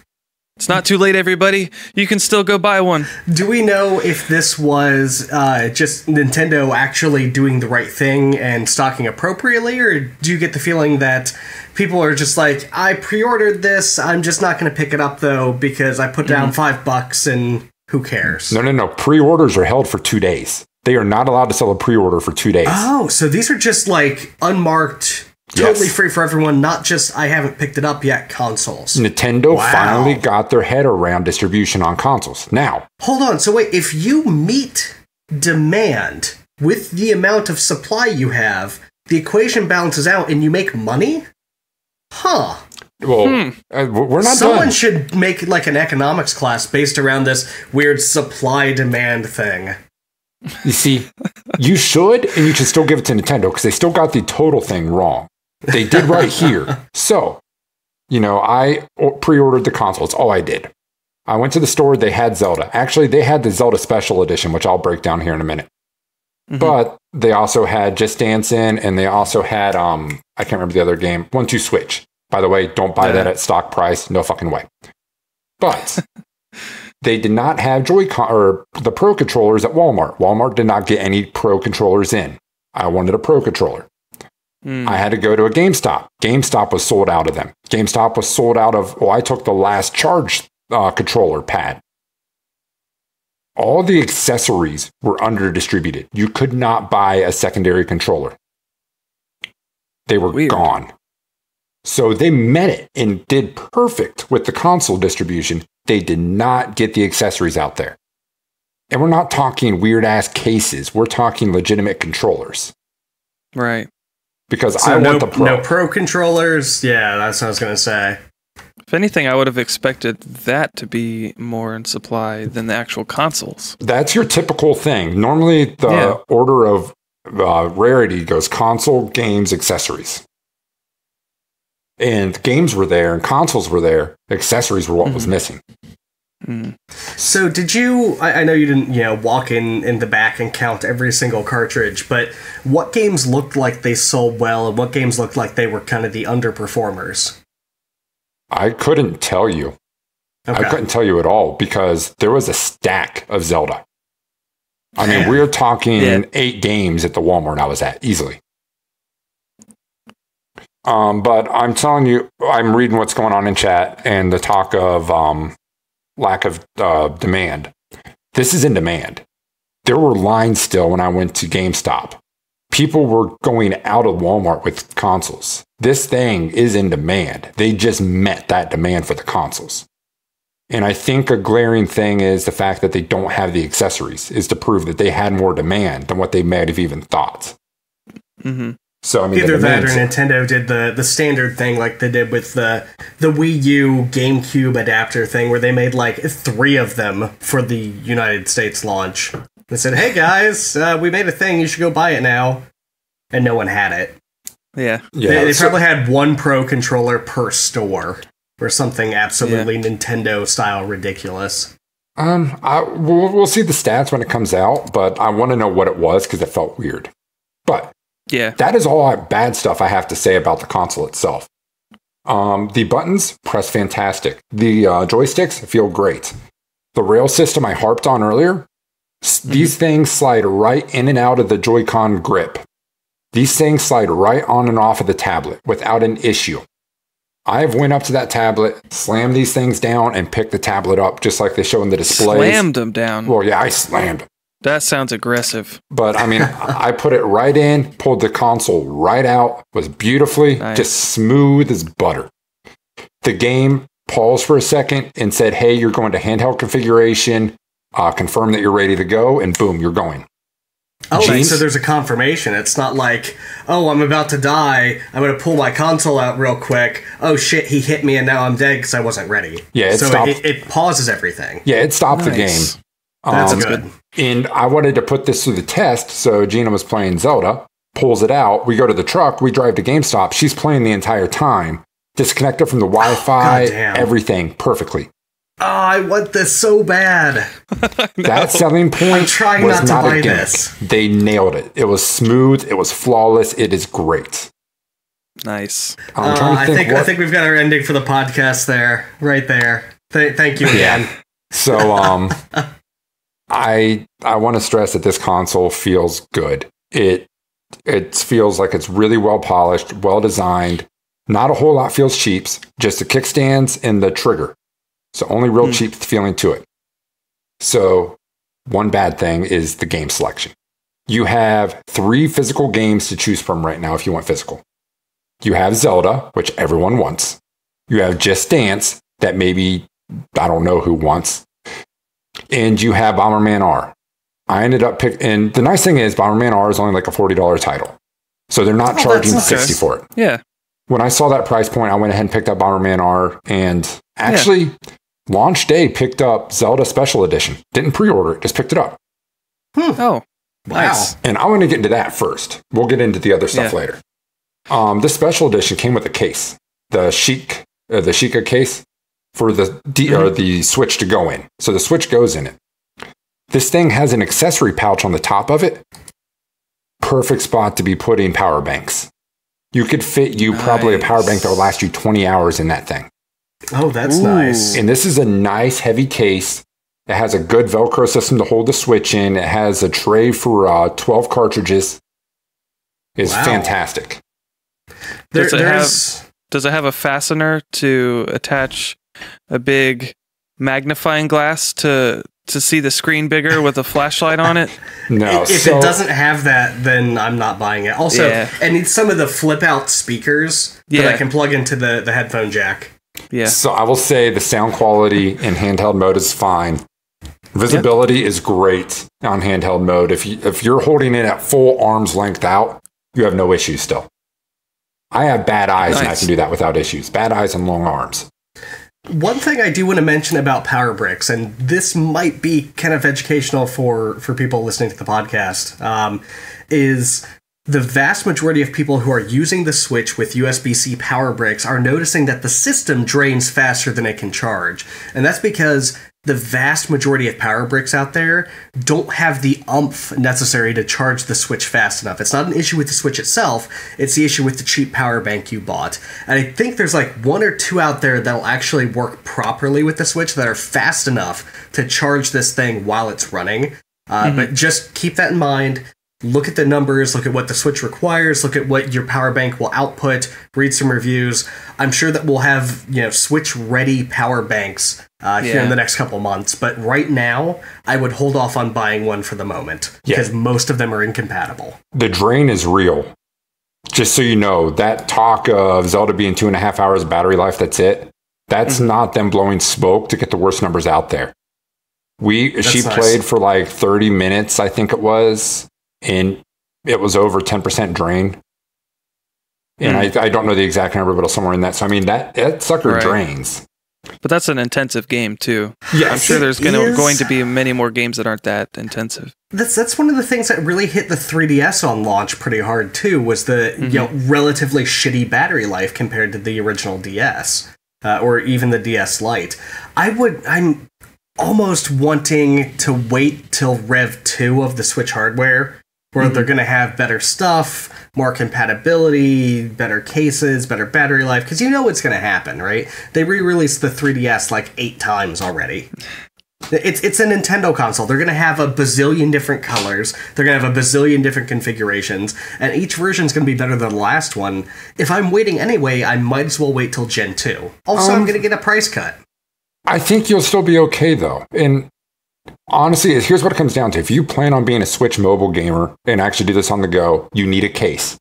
it's not too late, everybody. You can still go buy one. Do we know if this was just Nintendo actually doing the right thing and stocking appropriately, or do you get the feeling that people are just like, I pre-ordered this, I'm just not going to pick it up though because I put down $5 and who cares? No. Pre-orders are held for 2 days. They are not allowed to sell a pre-order for 2 days. Oh, so these are just like unmarked. Totally free for everyone, not just I haven't picked it up yet consoles. Nintendo finally got their head around distribution on consoles. Now, hold on. So wait, if you meet demand with the amount of supply you have, the equation balances out and you make money? Huh. Well, we're not. Someone should make like an economics class based around this weird supply demand thing. You see, you should, and you should still give it to Nintendo because they still got the total thing wrong. They did right here. So, you know, I pre-ordered the console. It's all I did. I went to the store. They had Zelda. Actually, they had the Zelda Special Edition, which I'll break down here in a minute. But they also had Just Dance in, and they also had, I can't remember the other game, 1-2 Switch. By the way, don't buy that at stock price. No fucking way. But they did not have Joy-Con or the Pro controllers at Walmart. Walmart did not get any Pro controllers in. I wanted a Pro controller. I had to go to a GameStop. GameStop was sold out of them. GameStop was sold out of, I took the last charge controller pad. All the accessories were under-distributed. You could not buy a secondary controller. They were gone. So they met it and did perfect with the console distribution. They did not get the accessories out there. And we're not talking weird-ass cases. We're talking legitimate controllers. Right. Because so I want the Pro. No Pro controllers? Yeah, that's what I was going to say. If anything, I would have expected that to be more in supply than the actual consoles. That's your typical thing. Normally, the order of rarity goes console, games, accessories. And games were there, and consoles were there. Accessories were what was missing. Mm. So did you, I know you didn't, you know, walk in the back and count every single cartridge, but what games looked like they sold well and what games looked like they were kind of the underperformers? I couldn't tell you. Okay. I couldn't tell you at all because there was a stack of Zelda. I mean, we're talking 8 games at the Walmart I was at, easily. But I'm telling you, I'm reading what's going on in chat and the talk of lack of demand. This is in demand. There were lines still when I went to GameStop. People were going out of Walmart with consoles. This thing is in demand. They just met that demand for the consoles. And I think a glaring thing is the fact that they don't have the accessories is to prove that they had more demand than what they might have even thought. Mm-hmm. So, I mean, either that or Nintendo did the standard thing like they did with the Wii U GameCube adapter thing where they made like 3 of them for the United States launch. They said, hey guys, we made a thing, you should go buy it now. And no one had it. Yeah. They probably had 1 Pro controller per store or something absolutely Nintendo style ridiculous. We'll see the stats when it comes out, but I want to know what it was because it felt weird. But yeah, that is all bad stuff I have to say about the console itself. The buttons press fantastic. The joysticks feel great. The rail system I harped on earlier, these things slide right in and out of the Joy-Con grip. These things slide right on and off of the tablet without an issue. I've went up to that tablet, slammed these things down, and picked the tablet up just like they show in the displays. Slammed them down. Well, yeah, I slammed them. That sounds aggressive. But, I mean, I put it right in, pulled the console right out, was beautifully, just smooth as butter. The game paused for a second and said, hey, you're going to handheld configuration, confirm that you're ready to go, and boom, you're going. Oh, right, so there's a confirmation. It's not like, oh, I'm about to die, I'm going to pull my console out real quick, oh shit, he hit me and now I'm dead because I wasn't ready. Yeah, it stopped. It pauses everything. Yeah, it stopped the game. That's good. And I wanted to put this through the test, so Gina was playing Zelda, pulls it out, we go to the truck, we drive to GameStop, she's playing the entire time, disconnected from the Wi-Fi, everything, perfectly. Oh, I want this so bad. That selling point I'm trying was not to buy this. They nailed it. It was smooth, it was flawless, it is great. Nice. I'm trying to think I think we've got our ending for the podcast there, right there. Thank you again. So, I want to stress that this console feels good. It feels like it's really well polished, well designed. Not a whole lot feels cheap, just the kickstands and the trigger. So only real cheap feeling to it. So one bad thing is the game selection. You have 3 physical games to choose from right now if you want physical. You have Zelda, which everyone wants. You have Just Dance that maybe I don't know who wants. And you have Bomberman R. I ended up picking, and the nice thing is Bomberman R is only like a $40 title. So they're not charging $60 for it. Yeah. When I saw that price point, I went ahead and picked up Bomberman R and actually launch day picked up Zelda Special Edition. Didn't pre-order it, just picked it up. Oh, nice. Wow. And I want to get into that first. We'll get into the other stuff later. This Special Edition came with a case. The Sheikah case. For the Switch to go in. So the Switch goes in it. This thing has an accessory pouch on the top of it. Perfect spot to be putting power banks. You could fit probably a power bank that will last you 20 hours in that thing. Oh, that's nice. And this is a nice heavy case. It has a good Velcro system to hold the Switch in. It has a tray for 12 cartridges. It's fantastic. Does it have a fastener to attach a big magnifying glass to see the screen bigger with a flashlight on it? No. If it doesn't have that, then I'm not buying it. Also, I need some of the flip out speakers that I can plug into the headphone jack. Yeah. So I will say the sound quality in handheld mode is fine. Visibility is great on handheld mode. If you're holding it at full arm's length out, you have no issues still. I have bad eyes, and I can do that without issues. Bad eyes and long arms. One thing I do want to mention about power bricks, and this might be kind of educational for people listening to the podcast, is the vast majority of people who are using the Switch with USB-C power bricks are noticing that the system drains faster than it can charge. And that's because the vast majority of power bricks out there don't have the oomph necessary to charge the Switch fast enough. It's not an issue with the Switch itself, it's the issue with the cheap power bank you bought. And I think there's like one or two out there that'll actually work properly with the Switch that are fast enough to charge this thing while it's running. But just keep that in mind. Look at the numbers, look at what the Switch requires, look at what your power bank will output, read some reviews. I'm sure that we'll have, you know, Switch-ready power banks here in the next couple months, but right now, I would hold off on buying one for the moment, because most of them are incompatible. The drain is real. Just so you know, that talk of Zelda being 2.5 hours of battery life, that's it. That's not them blowing smoke to get the worst numbers out there. She played for like 30 minutes, I think it was. And it was over 10% drain. And I don't know the exact number, but it was somewhere in that. So, I mean, that sucker drains. But that's an intensive game, too. Yes, I'm sure there's going to be many more games that aren't that intensive. That's one of the things that really hit the 3DS on launch pretty hard, too, was the you know, relatively shitty battery life compared to the original DS, or even the DS Lite. I'm almost wanting to wait till Rev 2 of the Switch hardware, where they're going to have better stuff, more compatibility, better cases, better battery life, because you know what's going to happen, right? They re-released the 3DS like 8 times already. It's a Nintendo console. They're going to have a bazillion different colors. They're going to have a bazillion different configurations, and each version's going to be better than the last one. If I'm waiting anyway, I might as well wait till Gen 2. Also, I'm going to get a price cut. I think you'll still be okay, though. And honestly, here's what it comes down to. If you plan on being a Switch mobile gamer and actually do this on the go, you need a case.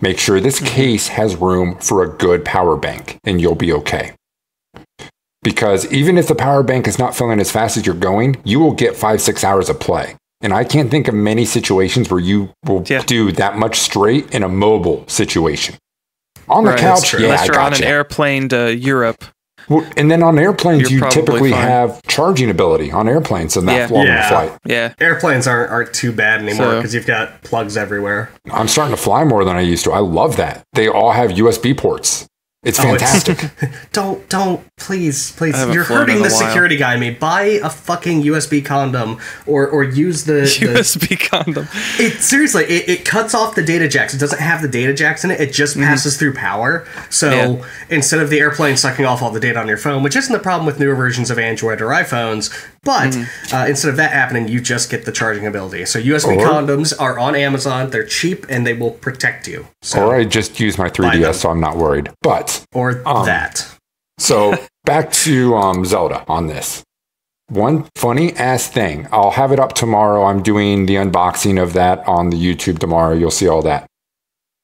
Make sure this case has room for a good power bank, and you'll be okay. Because even if the power bank is not filling as fast as you're going, you will get 5-6 hours of play. And I can't think of many situations where you will do that much straight in a mobile situation. On the couch, unless you're on an airplane to Europe. Well, and then on airplanes, you typically have charging ability on airplanes in that long flight. Yeah, airplanes aren't too bad anymore because you've got plugs everywhere. I'm starting to fly more than I used to. I love that. They all have USB ports. It's fantastic. Don't, please. You're hurting the security guy in me. Buy a fucking USB condom or use the... USB condom. Seriously, it cuts off the data jacks. It doesn't have the data jacks in it. It just passes through power. So instead of the airplane sucking off all the data on your phone, which isn't the problem with newer versions of Android or iPhones, but instead of that happening, you just get the charging ability. So USB condoms are on Amazon. They're cheap and they will protect you. So, or I just use my 3DS so I'm not worried. But so back to Zelda on this. One funny ass thing. I'll have it up tomorrow. I'm doing the unboxing of that on the YouTube tomorrow. You'll see all that.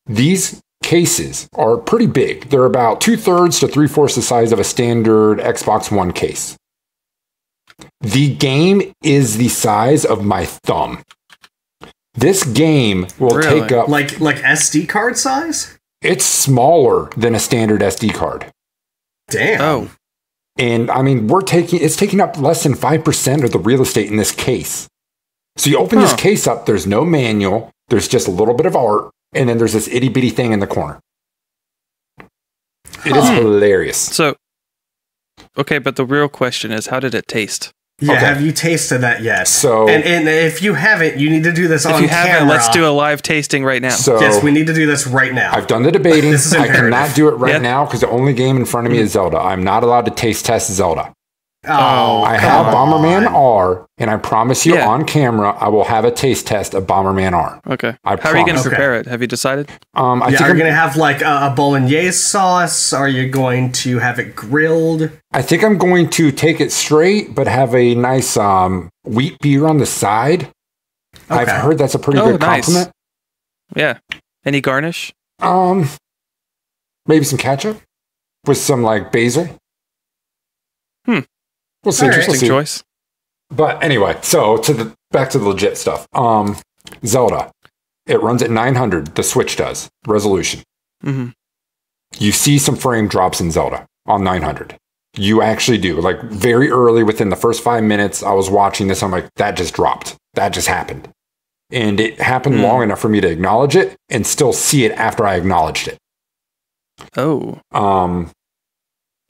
These cases are pretty big. They're about 2/3 to 3/4 the size of a standard Xbox One case. The game is the size of my thumb. This game will take up like SD card size. It's smaller than a standard SD card. Damn. Oh. And I mean, it's taking up less than 5% of the real estate in this case. So you open this case up, there's no manual, there's just a little bit of art, and then there's this itty bitty thing in the corner. It is hilarious. So, okay, but the real question is, how did it taste? Yeah, have you tasted that yet? So, and if you haven't, you need to do this on camera. If you haven't, let's do a live tasting right now. So, yes, we need to do this right now. I've done the debating. This is imperative. I cannot do it right now because the only game in front of me is Zelda. I'm not allowed to taste test Zelda. Oh, I have Bomberman R, and I promise you on camera, I will have a taste test of Bomberman R. Okay. How are you going to prepare it? Have you decided? I think are you going to have like a bolognese sauce? Are you going to have it grilled? I think I'm going to take it straight, but have a nice wheat beer on the side. Okay. I've heard that's a pretty good compliment. Yeah. Any garnish? Maybe some ketchup with some like basil. Well, it's an interesting choice. But anyway, so back to the legit stuff. Zelda, it runs at 900, the Switch does, resolution. Mm-hmm. You see some frame drops in Zelda on 900. You actually do. Like, very early, within the first 5 minutes, I was watching this, I'm like, that just dropped. That just happened. And it happened long enough for me to acknowledge it and still see it after I acknowledged it. Oh.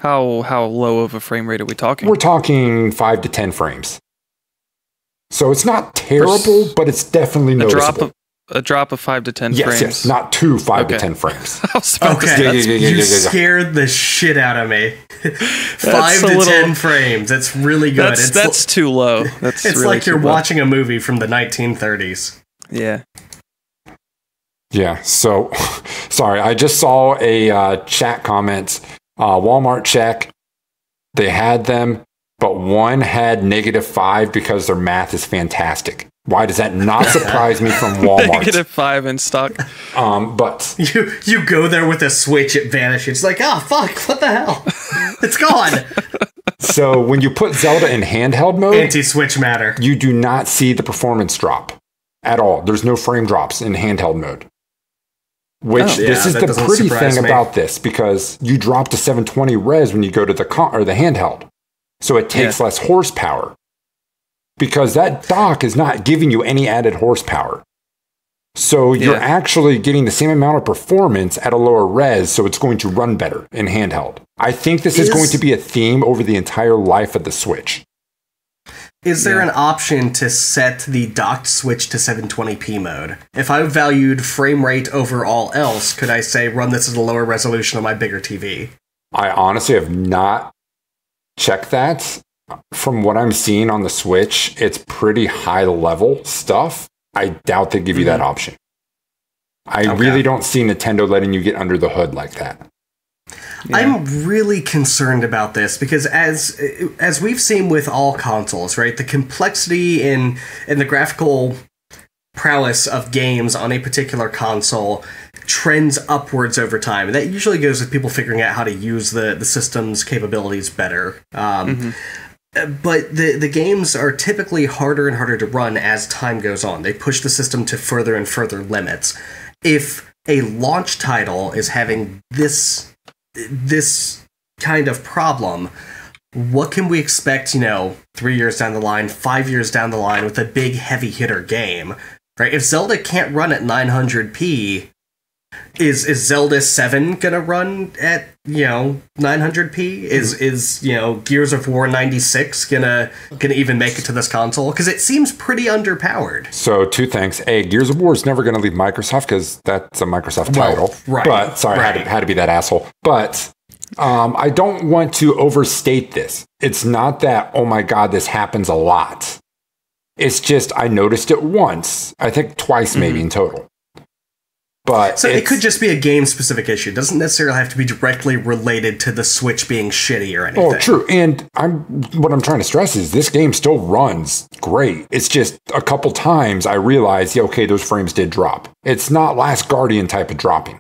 How low of a frame rate are we talking? We're talking 5 to 10 frames. So it's not terrible, but it's definitely noticeable. A drop of 5 to 10 frames. Yes, not 2 5 to 10 frames. You scared the shit out of me. 5 to 10 frames. That's really good. That's too low. That's it's really like you're watching a movie from the 1930s. Yeah. Yeah. So, sorry, I just saw a chat comment. Walmart check. They had them, but one had -5 because their math is fantastic. Why does that not surprise me from Walmart? -5 in stock. But you go there with a Switch, it vanishes. It's like, oh fuck, what the hell? It's gone. So when you put Zelda in handheld mode, anti-Switch matter. You do not see the performance drop at all. There's no frame drops in handheld mode. Which this is the pretty thing about this, because you drop to 720 res when you go to the handheld, so it takes less horsepower. Because that dock is not giving you any added horsepower. So you're actually getting the same amount of performance at a lower res, so it's going to run better in handheld. I think this is going to be a theme over the entire life of the Switch. Is there an option to set the docked Switch to 720p mode? If I valued frame rate over all else, could I say run this at a lower resolution on my bigger TV? I honestly have not checked that. From what I'm seeing on the Switch, it's pretty high level stuff. I doubt they give you that option. I really don't see Nintendo letting you get under the hood like that. Yeah. I'm really concerned about this because as we've seen with all consoles, right, the complexity in the graphical prowess of games on a particular console trends upwards over time. And that usually goes with people figuring out how to use the system's capabilities better. But the games are typically harder and harder to run as time goes on. They push the system to further and further limits. If a launch title is having this kind of problem, what can we expect, 3 years down the line, 5 years down the line with a big heavy hitter game, right? If Zelda can't run at 900p, is Zelda 7 gonna run at 900p? Is Gears of War 96 gonna even make it to this console? Because it seems pretty underpowered. So two things: a Gears of War is never gonna leave Microsoft because that's a Microsoft title. Right. But sorry, I had to be that asshole. But I don't want to overstate this. It's not that, oh my god, this happens a lot. It's just I noticed it once. I think twice maybe in total. But so it could just be a game-specific issue. It doesn't necessarily have to be directly related to the Switch being shitty or anything. Oh, true. And what I'm trying to stress is this game still runs great. It's just a couple times I realized, yeah, okay, those frames did drop. It's not Last Guardian type of dropping.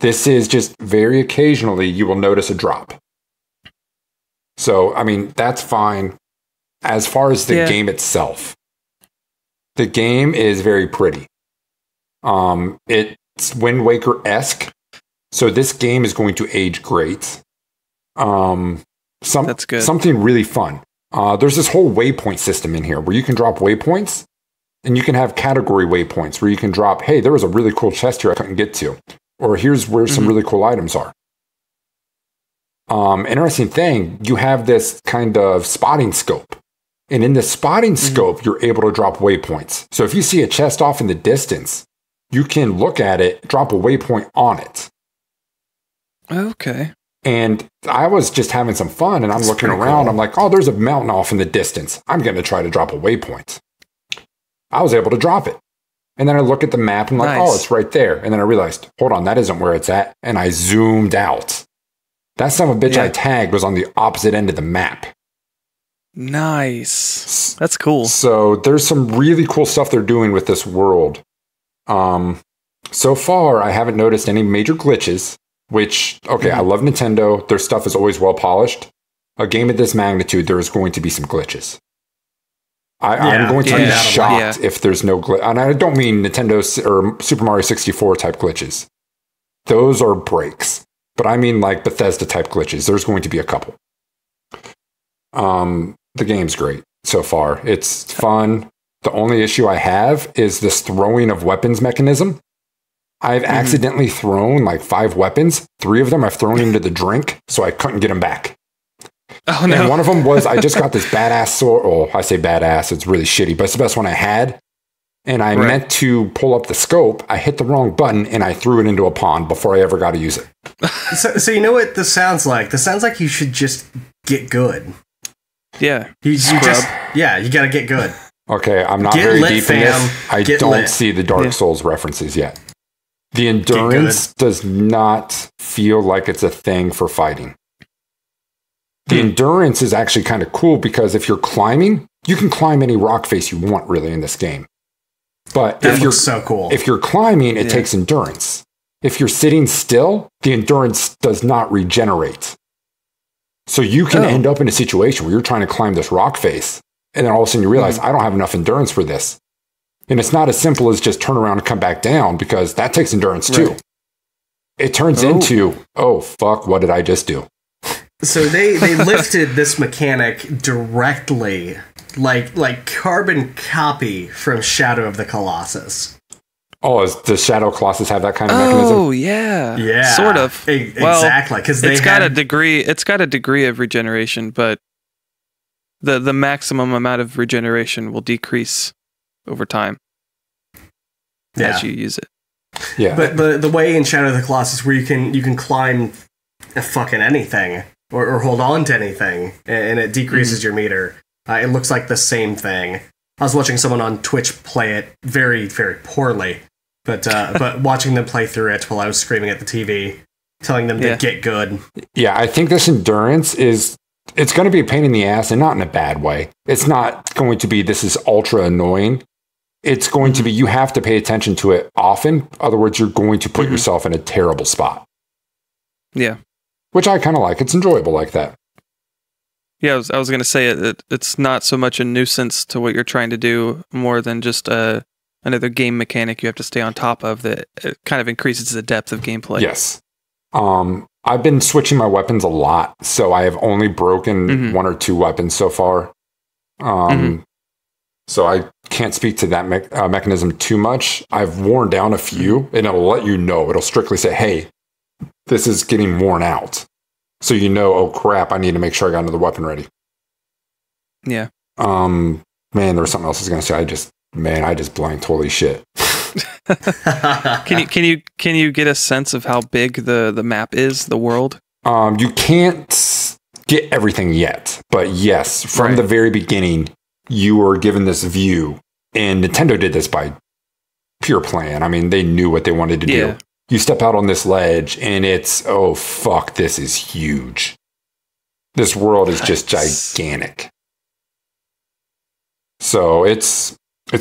This is just very occasionally you will notice a drop. So, I mean, that's fine. As far as the game itself, the game is very pretty. It's Wind Waker-esque, so this game is going to age great. That's good. Something really fun. There's this whole waypoint system in here where you can drop waypoints, and you can have category waypoints where you can drop, hey, there was a really cool chest here I couldn't get to, or here's where some really cool items are. Interesting thing, you have this kind of spotting scope, and in the spotting scope, you're able to drop waypoints. So if you see a chest off in the distance, you can look at it, drop a waypoint on it. Okay. And I was just having some fun, and I'm looking around. Cool. I'm like, oh, there's a mountain off in the distance. I'm going to try to drop a waypoint. I was able to drop it. And then I look at the map, and I'm like, oh, it's right there. And then I realized, hold on, that isn't where it's at. And I zoomed out. That son of a bitch I tagged was on the opposite end of the map. Nice. That's cool. So there's some really cool stuff they're doing with this world. So far, I haven't noticed any major glitches, which, I love Nintendo. Their stuff is always well polished. a game of this magnitude, there is going to be some glitches. I'm going to be shocked if there's no glitch. And I don't mean Nintendo or Super Mario 64 type glitches. Those are breaks. But I mean like Bethesda type glitches. There's going to be a couple. The game's great so far. It's fun. The only issue I have is this throwing of weapons mechanism. I've accidentally thrown like 5 weapons. 3 of them I've thrown into the drink, so I couldn't get them back. Oh, no. And one of them was, I just got this badass sword. Oh, I say badass. It's really shitty, but it's the best one I had. And I meant to pull up the scope. I hit the wrong button, and I threw it into a pond before I ever got to use it. So you know what this sounds like? This sounds like you should just get good. Yeah. You got to get good. Okay, I'm not very deep in this. I don't see the Dark Souls references yet. The endurance does not feel like it's a thing for fighting. The endurance is actually kind of cool because if you're climbing, you can climb any rock face you want really in this game. But that looks so cool. If you're climbing, it takes endurance. If you're sitting still, the endurance does not regenerate. So you can end up in a situation where you're trying to climb this rock face, and then all of a sudden you realize, I don't have enough endurance for this. And it's not as simple as just turn around and come back down, because that takes endurance too. It turns into, oh, fuck, what did I just do? So they lifted this mechanic directly, like carbon copy from Shadow of the Colossus. Oh, does Shadow of the Colossus have that kind of mechanism? Oh, yeah. Yeah. Sort of. Exactly. Because it's got a degree of regeneration, but the maximum amount of regeneration will decrease over time as you use it. Yeah. But the way in Shadow of the Colossus where you can climb fucking anything or hold on to anything and it decreases your meter. It looks like the same thing. I was watching someone on Twitch play it very, very poorly, but watching them play through it while I was screaming at the TV, telling them to get good. Yeah, I think this endurance is, it's going to be a pain in the ass, and not in a bad way. It's not going to be, this is ultra annoying. It's going to be, you have to pay attention to it often. Otherwise, you're going to put yourself in a terrible spot. Yeah. Which I kind of like. It's enjoyable like that. Yeah, I was going to say it's not so much a nuisance to what you're trying to do more than just another game mechanic you have to stay on top of that kind of increases the depth of gameplay. Yes. I've been switching my weapons a lot, so I have only broken 1 or 2 weapons so far. So I can't speak to that mechanism too much. I've worn down a few, and it'll let you know. It'll strictly say, hey, this is getting worn out. So you know, oh crap, I need to make sure I got another weapon ready. Yeah. Man, there was something else I was gonna say. I just blanked. Holy shit. Can you get a sense of how big the map is, the world? You can't get everything yet, but yes, from the very beginning, you were given this view, and Nintendo did this by pure plan. I mean, they knew what they wanted to do. You step out on this ledge, and it's, oh, fuck, this is huge. This world is just gigantic. So it's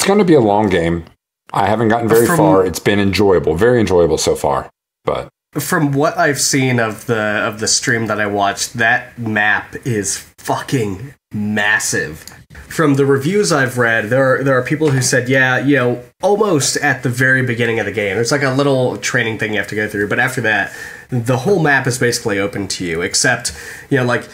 going to be a long game. I haven't gotten very far. It's been enjoyable, very enjoyable so far. But from what I've seen of the stream that I watched, that map is fucking massive. From the reviews I've read, there are people who said, yeah, you know, almost at the very beginning of the game, there's like a little training thing you have to go through, but after that, the whole map is basically open to you, except, you know, like,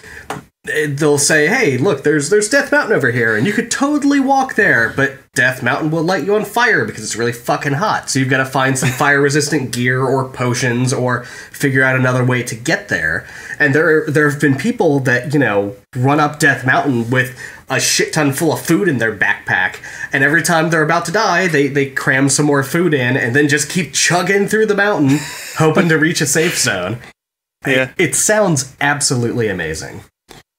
they'll say, hey, look, there's Death Mountain over here, and you could totally walk there, but Death Mountain will light you on fire because it's really fucking hot, so you've got to find some fire-resistant gear or potions or figure out another way to get there. And there have been people that, you know, run up Death Mountain with a shit ton full of food in their backpack, and every time they're about to die, they cram some more food in and then just keep chugging through the mountain, hoping to reach a safe zone. Yeah. It sounds absolutely amazing.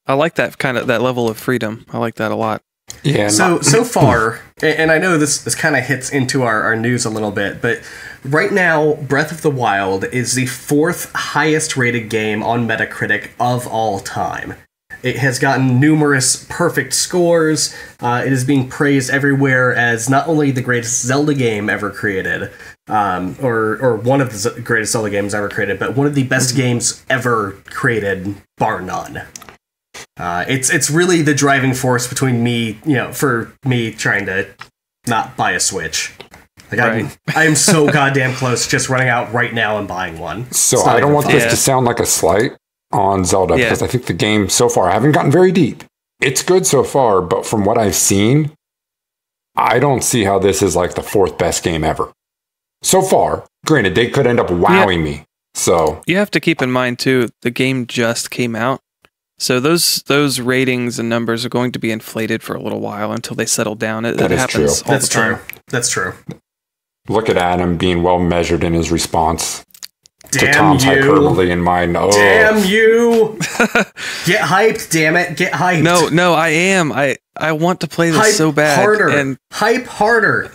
I like that kind of, that level of freedom. I like that a lot. Yeah. So far, and I know this kind of hits into our news a little bit, but right now, Breath of the Wild is the 4th highest rated game on Metacritic of all time. It has gotten numerous perfect scores. It is being praised everywhere as not only the greatest Zelda game ever created, or one of the greatest Zelda games ever created, but one of the best games ever created, bar none. It's really the driving force between me, for me trying to not buy a Switch. Like, right. I am so goddamn close just running out right now and buying one. So I don't want this to sound like a slight on Zelda, because I think the game so far, I haven't gotten very deep. It's good so far, but from what I've seen, I don't see how this is like the fourth best game ever. So far, granted, they could end up wowing me. So you have to keep in mind too, the game just came out. So those ratings and numbers are going to be inflated for a little while until they settle down. That's true. Look at Adam being well measured in his response to Tom's hyperbole and mine. Oh. Damn you! Get hyped, damn it! Get hyped! No, I am. I want to play this hype so bad. Harder. And hype harder.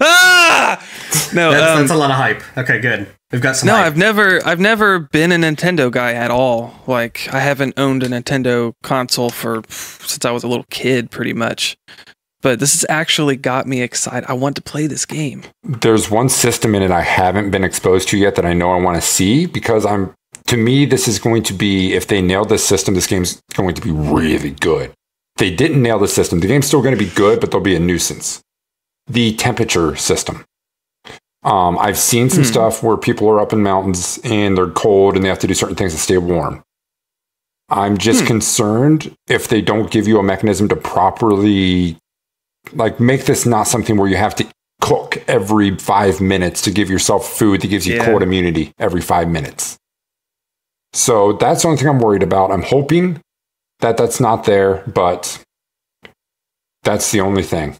Ah! No, that's a lot of hype. Okay, good. We've got some. No, hype. I've never been a Nintendo guy at all. Like, I haven't owned a Nintendo console since I was a little kid, pretty much. But this has actually got me excited. I want to play this game. There's one system in it I haven't been exposed to yet that I know I want to see, because to me, this is going to be, if they nail this system, this game's going to be really good. If they didn't nail the system, the game's still going to be good, but there'll be a nuisance. The temperature system. I've seen some stuff where people are up in mountains and they're cold and they have to do certain things to stay warm. I'm just concerned if they don't give you a mechanism to properly make this not something where you have to cook every 5 minutes to give yourself food that gives you cold immunity every 5 minutes. So that's the only thing I'm worried about. I'm hoping that that's not there, but that's the only thing.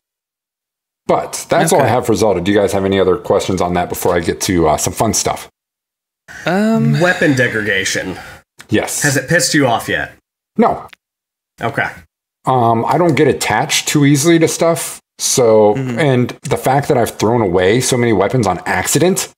But that's all I have for Zelda. Do you guys have any other questions on that before I get to some fun stuff? Weapon degradation. Yes. Has it pissed you off yet? No. Okay. I don't get attached too easily to stuff. So, and the fact that I've thrown away so many weapons on accident,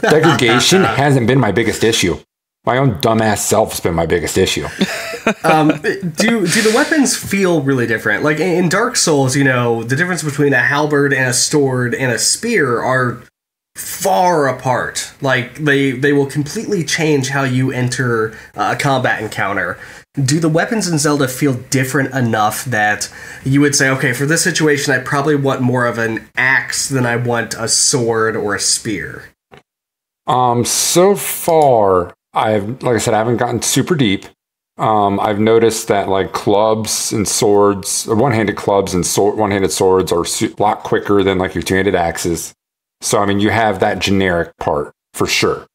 degradation hasn't been my biggest issue. My own dumbass self's been my biggest issue. Do the weapons feel really different? Like in Dark Souls, the difference between a halberd and a sword and a spear are far apart. Like they will completely change how you enter a combat encounter. Do the weapons in Zelda feel different enough that you would say, okay, for this situation, I probably want more of an axe than I want a sword or a spear? So far, like I said, I haven't gotten super deep. I've noticed that clubs and swords, one-handed clubs and one-handed swords are a lot quicker than your two-handed axes. So, I mean, you have that generic part for sure.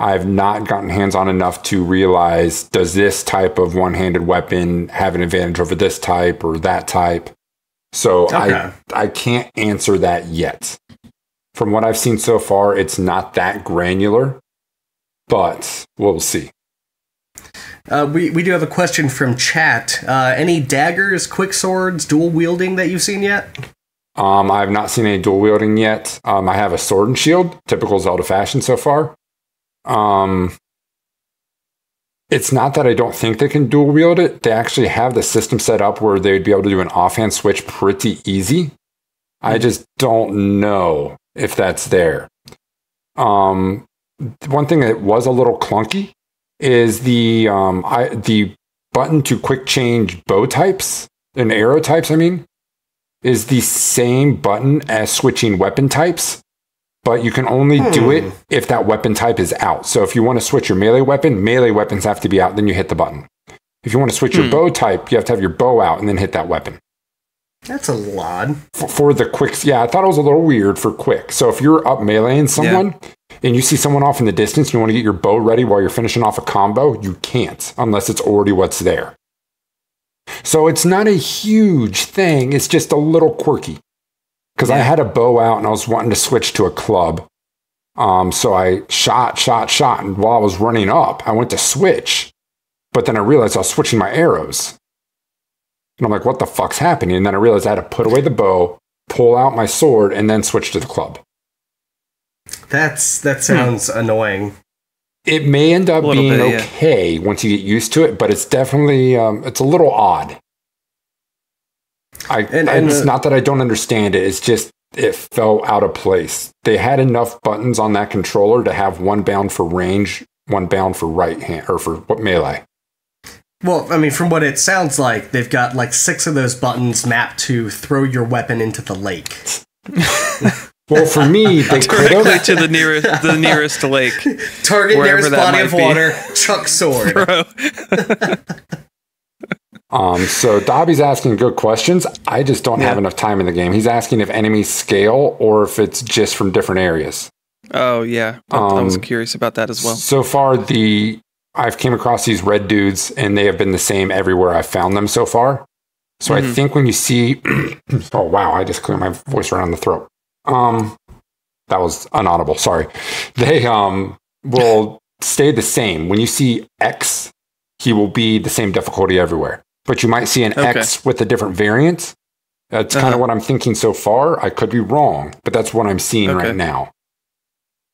I've not gotten hands-on enough to realize, does this type of one-handed weapon have an advantage over this type or that type? So okay. I can't answer that yet. From what I've seen so far, it's not that granular, but we'll see. We do have a question from chat. Any daggers, quick swords, dual wielding that you've seen yet? I've not seen any dual wielding yet. I have a sword and shield, typical Zelda fashion so far. It's not that I don't think they can dual wield it. They actually have the system set up where they'd be able to do an offhand switch pretty easy. I just don't know if that's there. One thing that was a little clunky is the button to quick change bow types and arrow types, is the same button as switching weapon types. But you can only do it if that weapon type is out. So if you want to switch your melee weapons have to be out, then you hit the button. If you want to switch your bow type, you have to have your bow out and then hit that weapon. That's a lot. For the quick, I thought it was a little weird for quick. So if you're up meleeing someone and you see someone off in the distance, and you want to get your bow ready while you're finishing off a combo, you can't unless it's already what's there. So it's not a huge thing. It's just a little quirky. Because I had a bow out and I was wanting to switch to a club. So I shot. And while I was running up, I went to switch. But then I realized I was switching my arrows. And I'm like, what the fuck's happening? And then I realized I had to put away the bow, pull out my sword, and then switch to the club. That sounds annoying. It may end up being okay once you get used to it, but it's definitely, it's a little odd. It's not that I don't understand it. It's just it fell out of place. They had enough buttons on that controller to have one bound for range, one bound for right hand or for melee. Well, I mean, from what it sounds like, they've got like 6 of those buttons mapped to throw your weapon into the lake. Well, for me, they directly to the nearest lake. Target nearest body of water. Chuck sword. So Dobby's asking good questions. I just don't have enough time in the game. He's asking if enemies scale or if it's just from different areas. Oh yeah, I was curious about that as well. So far, I've came across these red dudes, and they have been the same everywhere I've found them so far. So I think when you see, oh wow, I just cleared my voice around the throat. That was unaudible. Sorry. They will stay the same. When you see X, he will be the same difficulty everywhere. But you might see an X with a different variant. That's kind of what I'm thinking so far. I could be wrong, but that's what I'm seeing right now.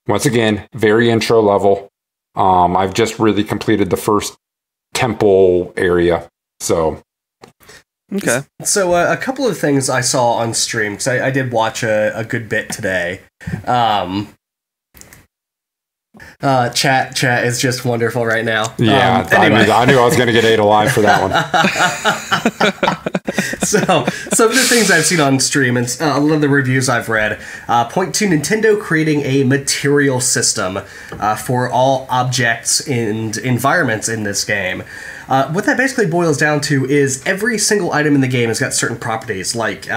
Once again, very intro level. I've just really completed the first temple area. So. Okay. So a couple of things I saw on stream, because I did watch a good bit today. Chat is just wonderful right now. Yeah, anyway. I knew I was going to get 8 alive for that one. So some of the things I've seen on stream and a lot of the reviews I've read point to Nintendo creating a material system for all objects and environments in this game. What that basically boils down to is every single item in the game has got certain properties, like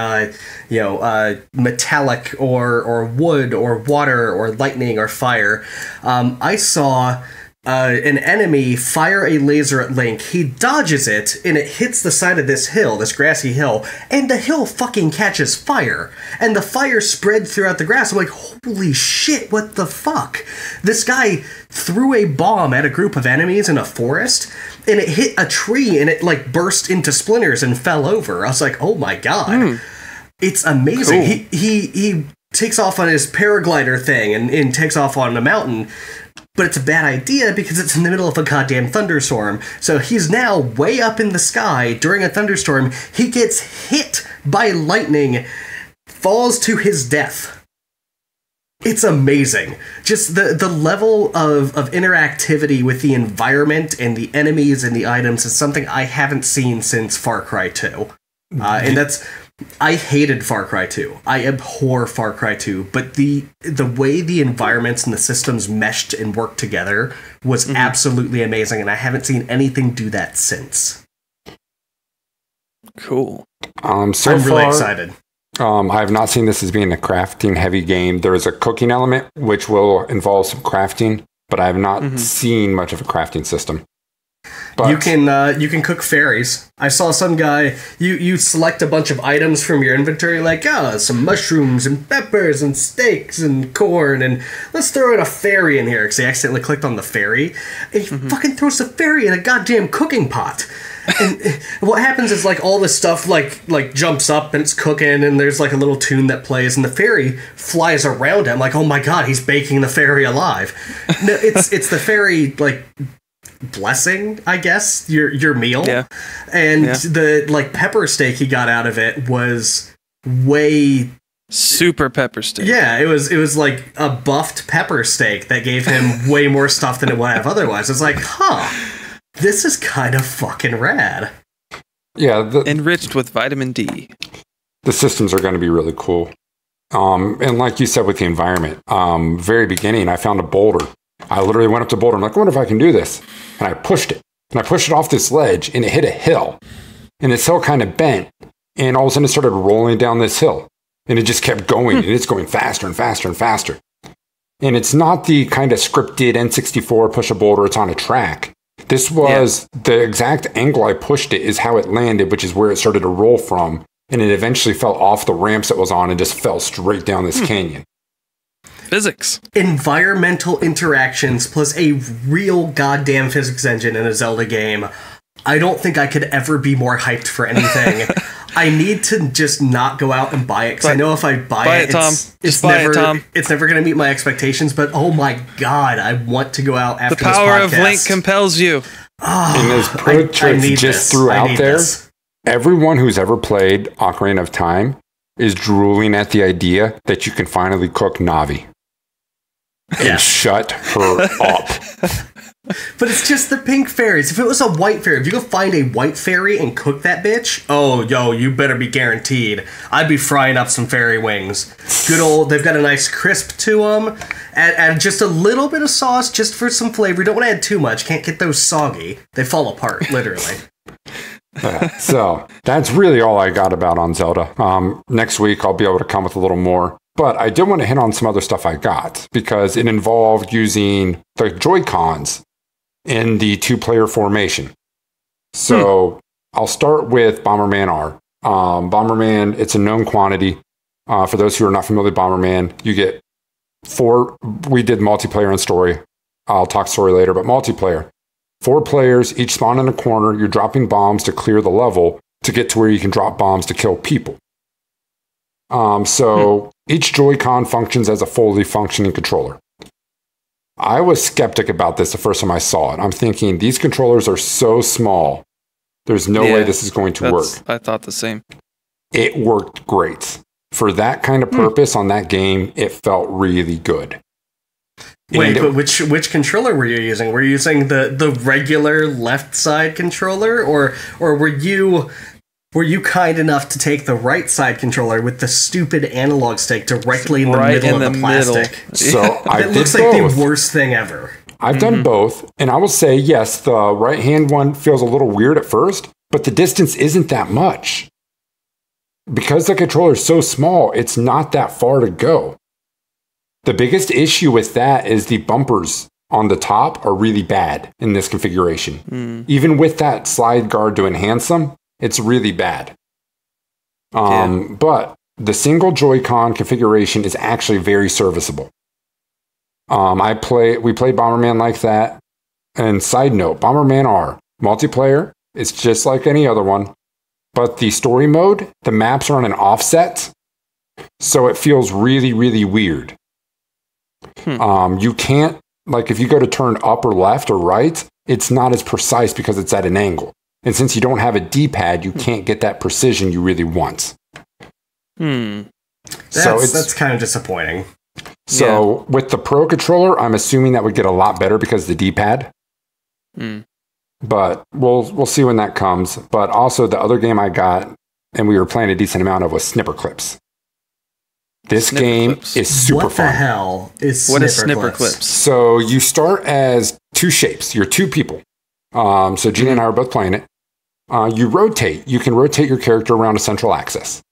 metallic or wood or water or lightning or fire. I saw an enemy fire a laser at Link. He dodges it, and it hits the side of this hill, this grassy hill, and the hill fucking catches fire, and the fire spread throughout the grass. I'm like, holy shit, what the fuck? This guy threw a bomb at a group of enemies in a forest, and it hit a tree, and it, like, burst into splinters and fell over. I was like, oh my god. It's amazing. Cool. He takes off on his paraglider thing and takes off on a mountain. But it's a bad idea because it's in the middle of a goddamn thunderstorm. So he's now way up in the sky during a thunderstorm. He gets hit by lightning, falls to his death. It's amazing. Just the level of interactivity with the environment and the enemies and the items is something I haven't seen since Far Cry 2. And that's... I hated Far Cry 2. I abhor Far Cry 2, but the way the environments and the systems meshed and worked together was absolutely amazing, and I haven't seen anything do that since. Cool. So I'm really excited. I have not seen this as being a crafting-heavy game. There is a cooking element, which will involve some crafting, but I have not seen much of a crafting system. But you can cook fairies. I saw some guy, you select a bunch of items from your inventory, like, some mushrooms and peppers and steaks and corn, and let's throw in a fairy in here, because he accidentally clicked on the fairy, and he fucking throws the fairy in a goddamn cooking pot. And what happens is, like, all this stuff, like jumps up, and it's cooking, and there's, like, a little tune that plays, and the fairy flies around him, like, oh my god, he's baking the fairy alive. No, it's the fairy, like... blessing, I guess, your meal. The like pepper steak he got out of it was way super pepper steak. Yeah, it was like a buffed pepper steak that gave him way more stuff than it would have otherwise. It's like, this is kind of fucking rad. Yeah, enriched with vitamin D. The systems are going to be really cool. And like you said with the environment, very beginning I found a boulder. I literally went up to boulder. I'm like, I wonder if I can do this. And I pushed it. And I pushed it off this ledge, and it hit a hill. And this hill kind of bent. And all of a sudden, it started rolling down this hill. And it just kept going. And it's going faster and faster and faster. And it's not the kind of scripted N64 push a boulder. It's on a track. This was the exact angle I pushed it is how it landed, which is where it started to roll from. And it eventually fell off the ramps it was on and just fell straight down this canyon. Physics. Environmental interactions plus a real goddamn physics engine in a Zelda game. I don't think I could ever be more hyped for anything. I need to just not go out and buy it, because I know if I buy it, Tom. It's never going to meet my expectations, but oh my god, I want to go out after this podcast. The power of Link compels you. And those pro tricks just throughout there, everyone who's ever played Ocarina of Time is drooling at the idea that you can finally cook Navi. And shut her up. But it's just the pink fairies. If it was a white fairy, if you go find a white fairy and cook that bitch, oh, yo, you better be guaranteed. I'd be frying up some fairy wings. Good old, they've got a nice crisp to them. Add just a little bit of sauce just for some flavor. Don't want to add too much. Can't get those soggy. They fall apart, literally. So that's really all I got about on Zelda. Next week, I'll be able to come with a little more. But I did want to hit on some other stuff I got because it involved using the Joy-Cons in the two-player formation. So I'll start with Bomberman R. Bomberman, it's a known quantity. For those who are not familiar with Bomberman, you get four. We did multiplayer and story. I'll talk story later, but multiplayer. 4 players, each spawn in a corner. You're dropping bombs to clear the level to get to where you can drop bombs to kill people. Each Joy-Con functions as a fully functioning controller. I was skeptic about this the first time I saw it. I'm thinking, these controllers are so small. There's no way this is going to work. I thought the same. It worked great. For that kind of purpose on that game, it felt really good. Wait, but which controller were you using? Were you using the regular left side controller, or were you kind enough to take the right side controller with the stupid analog stick directly in the middle of the plastic? So it looks like the worst thing ever. I've done both, and I will say, yes, the right hand one feels a little weird at first, but the distance isn't that much. Because the controller is so small, it's not that far to go. The biggest issue with that is the bumpers on the top are really bad in this configuration. Even with that slide guard to enhance them, it's really bad. But the single Joy-Con configuration is actually very serviceable. We played Bomberman like that. And side note, Bomberman R, multiplayer, it's just like any other one. But the story mode, the maps are on an offset. So it feels really, really weird. You can't, like if you go to turn up or left or right, it's not as precise because it's at an angle. And since you don't have a D-pad, you can't get that precision you really want. That's kind of disappointing. So with the Pro Controller, I'm assuming that would get a lot better because the D-pad. But we'll see when that comes. But also the other game I got, and we were playing a decent amount of, was Snipperclips. This game is super fun. What the hell is Snipperclips? So you start as two shapes. You're two people. So Gina and I are both playing it. You rotate. You can rotate your character around a central axis.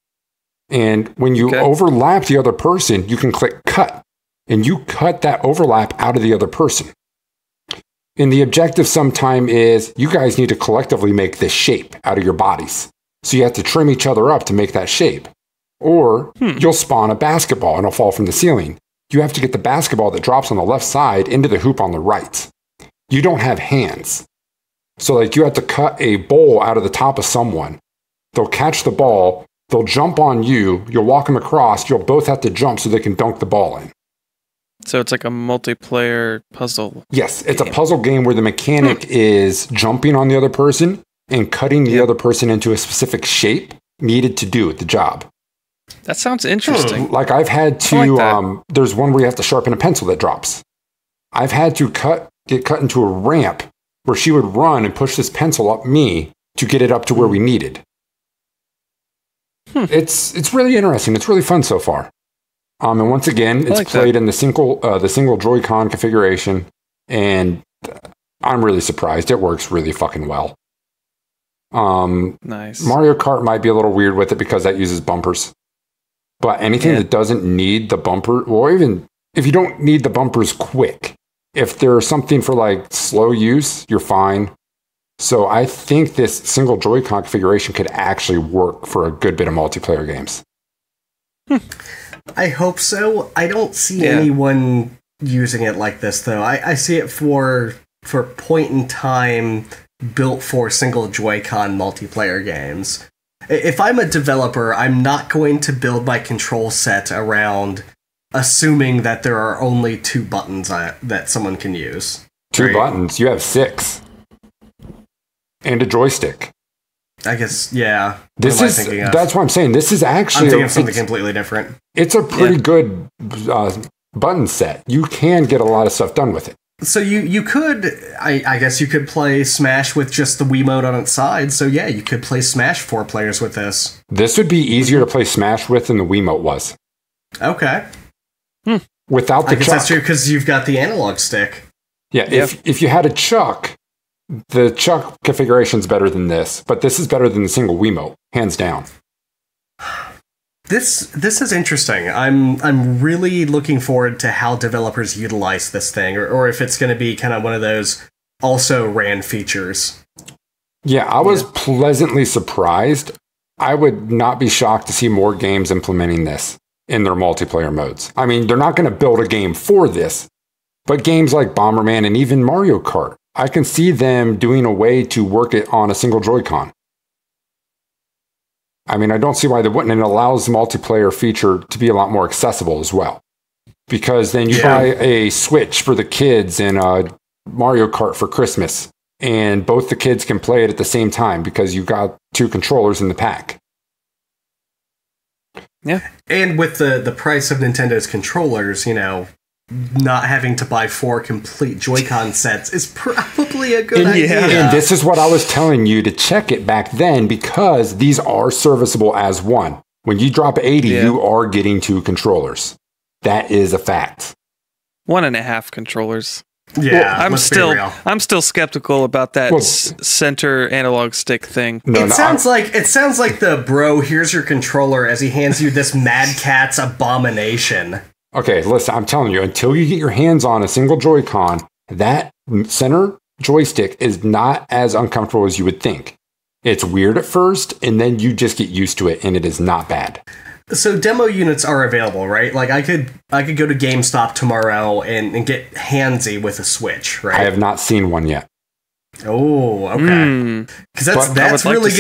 And when you overlap the other person, you can click cut. And you cut that overlap out of the other person. And the objective sometime is you guys need to collectively make this shape out of your bodies. So you have to trim each other up to make that shape. Or you'll spawn a basketball and it'll fall from the ceiling. You have to get the basketball that drops on the left side into the hoop on the right. You don't have hands. So like you have to cut a bowl out of the top of someone. They'll catch the ball. They'll jump on you. You'll walk them across. You'll both have to jump so they can dunk the ball in. So it's like a multiplayer puzzle. Yes, it's a puzzle game where the mechanic is jumping on the other person and cutting the other person into a specific shape needed to do the job. That sounds interesting. Like I've had to, there's one where you have to sharpen a pencil that drops. I've had to get cut into a ramp where she would run and push this pencil up me to get it up to where we needed. It's really interesting. It's really fun so far. And once again, it's like played in the single Joy-Con configuration, and I'm really surprised. It works really fucking well. Nice. Mario Kart might be a little weird with it because that uses bumpers. But anything that doesn't need the bumper, or even if you don't need the bumpers quick, if there's something for like slow use, you're fine. So I think this single Joy-Con configuration could actually work for a good bit of multiplayer games. I hope so. I don't see anyone using it like this, though. I see it for point-in-time, built-for single Joy-Con multiplayer games. If I'm a developer, I'm not going to build my control set around assuming that there are only 2 buttons that someone can use. 2 buttons? You have 6. And a joystick. I guess, yeah. That's what I'm saying. This is actually... I'm thinking of something completely different. It's a pretty good button set. You can get a lot of stuff done with it. So you could, I guess you could play Smash with just the Wiimote on its side. So yeah, you could play Smash 4 players with this. This would be easier to play Smash with than the Wiimote was. Okay. Hmm. Without the chuck. I guess that's true, because you've got the analog stick. Yeah, if you had a chuck, the chuck configuration's better than this. But this is better than the single Wiimote, hands down. This is interesting. I'm really looking forward to how developers utilize this thing, or if it's going to be kind of one of those also ran features. Yeah, I was pleasantly surprised. I would not be shocked to see more games implementing this in their multiplayer modes. I mean, they're not going to build a game for this, but games like Bomberman and even Mario Kart, I can see them doing a way to work it on a single Joy-Con. I mean, I don't see why they wouldn't, and it allows the multiplayer feature to be a lot more accessible as well. Because then you buy a Switch for the kids and a Mario Kart for Christmas, and both the kids can play it at the same time because you've got 2 controllers in the pack. Yeah. And with the price of Nintendo's controllers, you know, not having to buy 4 complete Joy-Con sets is probably a good idea. And this is what I was telling you to check it back then, because these are serviceable as one. When you drop 80, you are getting 2 controllers. That is a fact. 1.5 controllers. Yeah, well, I'm still skeptical about that center analog stick thing. No, it sounds like the bro, here's your controller, as he hands you this Mad Catz abomination. Okay, listen, I'm telling you, until you get your hands on a single Joy-Con, that center joystick is not as uncomfortable as you would think. It's weird at first, and then you just get used to it, and it is not bad. So demo units are available, right? Like, I could go to GameStop tomorrow and get handsy with a Switch, right? I have not seen one yet. Oh, okay. Because that's really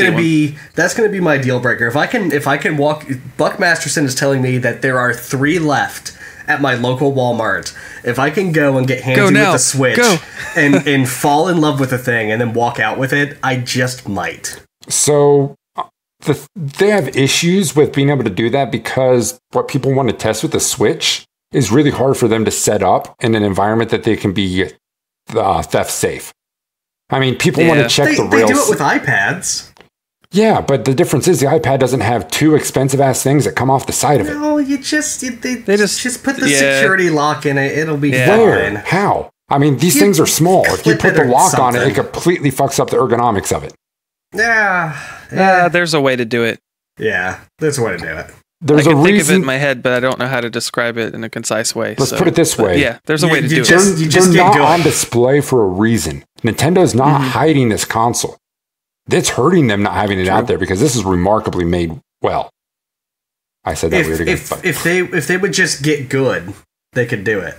like that's gonna be my deal breaker. If I can walk, Buck Masterson is telling me that there are 3 left at my local Walmart. If I can go and get handsy with the Switch and fall in love with the thing and then walk out with it, I just might. So they have issues with being able to do that, because what people want to test with the Switch is really hard for them to set up in an environment that they can be theft safe. I mean, people want to check the rails. They do it with iPads. Yeah, but the difference is the iPad doesn't have 2 expensive-ass things that come off the side of it. No, they just put the security lock in it. It'll be fine. How? I mean, these things are small. If you put the lock on it, it completely fucks up the ergonomics of it. Yeah. There's a way to do it. Yeah, there's a way to do it. There's a reason. I can think of it in my head, but I don't know how to describe it in a concise way. Let's put it this way. Yeah, there's a way to do it. They're not on display for a reason. Nintendo's not hiding this console. It's hurting them not having it out there, because this is remarkably made well. I said that weird again. If they would just get good, they could do it.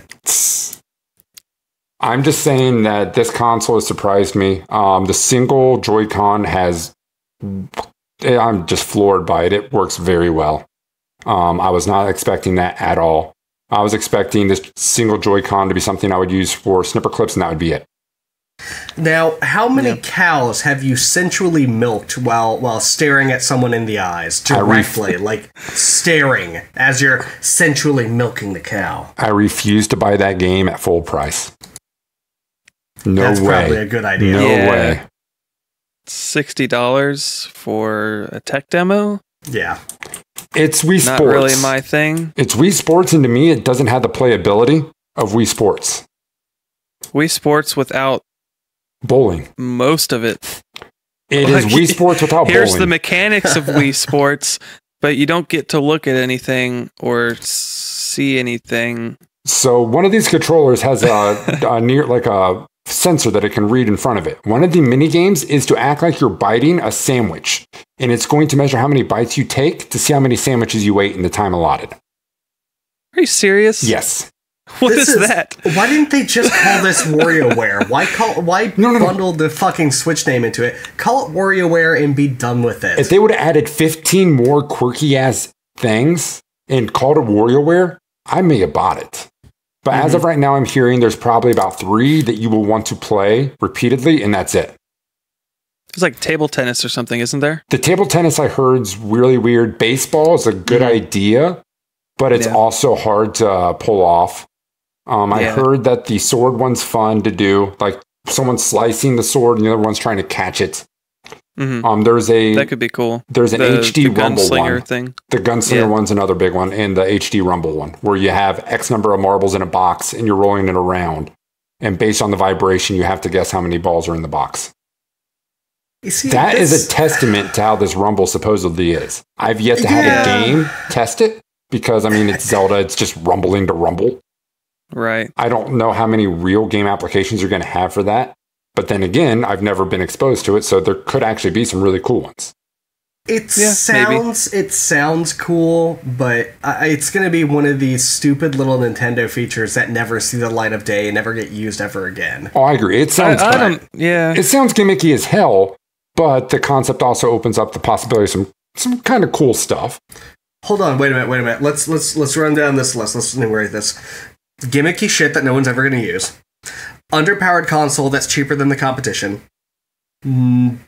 I'm just saying that this console has surprised me. The single Joy-Con has... I'm just floored by it. It works very well. I was not expecting that at all. I was expecting this single Joy-Con to be something I would use for Snipperclips, and that would be it. Now, how many cows have you sensually milked while staring at someone in the eyes directly, like staring as you're sensually milking the cow? I refuse to buy that game at full price. No way. That's probably a good idea. No way. $60 for a tech demo? Yeah. It's Wii Sports. Not really my thing. It's Wii Sports, and to me, it doesn't have the playability of Wii Sports. Wii Sports without bowling. Most of it. It is Wii Sports without bowling. Here's the mechanics of Wii Sports, but you don't get to look at anything or see anything. So one of these controllers has a sensor that it can read in front of it. One of the mini games is to act like you're biting a sandwich, and it's going to measure how many bites you take to see how many sandwiches you ate in the time allotted. Are you serious? Yes. What is that? Why didn't they just call this WarioWare? Why bundle the fucking Switch name into it? Call it WarioWare and be done with it. If they would have added 15 more quirky ass things and called it WarioWare, I may have bought it. But as of right now, I'm hearing there's probably about 3 that you will want to play repeatedly, and that's it. It's like table tennis or something, isn't there? The table tennis I heard's really weird. Baseball is a good idea, but it's also hard to pull off. I heard that the sword one's fun to do, like someone's slicing the sword and the other one's trying to catch it. Mm-hmm. There's a that could be cool. There's an HD Rumble one. Thing. The Gunslinger one's another big one, and the HD Rumble one, where you have X number of marbles in a box and you're rolling it around, and based on the vibration, you have to guess how many balls are in the box. See, that is a testament to how this Rumble supposedly is. I've yet to have a game test it because I mean it's Zelda; it's just rumbling to rumble. Right. I don't know how many real game applications you're going to have for that. But then again, I've never been exposed to it, so there could actually be some really cool ones. It sounds maybe. It sounds cool, but it's going to be one of these stupid little Nintendo features that never see the light of day and never get used ever again. Oh, I agree. It sounds it sounds gimmicky as hell, but the concept also opens up the possibility of some kind of cool stuff. Hold on, wait a minute. Let's run down this list. Let's enumerate this gimmicky shit that no one's ever going to use. Underpowered console that's cheaper than the competition.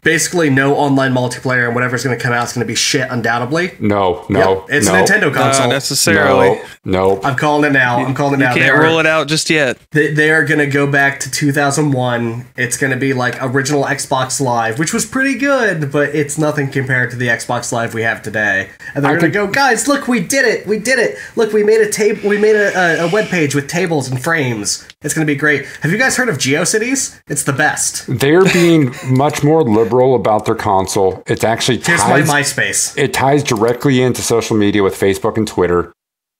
Basically no online multiplayer, and whatever's going to come out is going to be shit, undoubtedly. It's a Nintendo console. Not necessarily. No. I'm calling it now. You can't rule it out just yet. They are going to go back to 2001. It's going to be like original Xbox Live, which was pretty good, but it's nothing compared to the Xbox Live we have today. And they're going to go, guys, look, we did it. Look, we made a table. We made a webpage with tables and frames. It's going to be great. Have you guys heard of GeoCities? It's the best. They're being much more liberal about their console. It's actually MySpace. It ties directly into social media with Facebook and Twitter.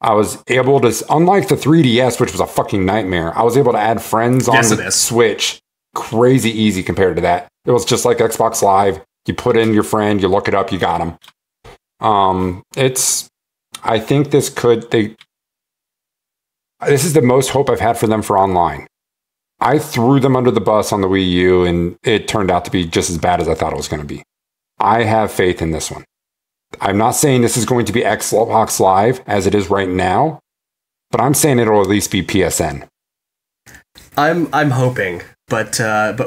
I was able to, unlike the 3DS, which was a fucking nightmare, I was able to add friends on the Switch. Crazy easy compared to that. It was just like Xbox Live. You put in your friend, you look it up, you got them. I think this is the most hope I've had for them for online. I threw them under the bus on the Wii U, and it turned out to be just as bad as I thought it was going to be. I have faith in this one. I'm not saying this is going to be Xbox Live as it is right now, but I'm saying it'll at least be PSN. I'm hoping, but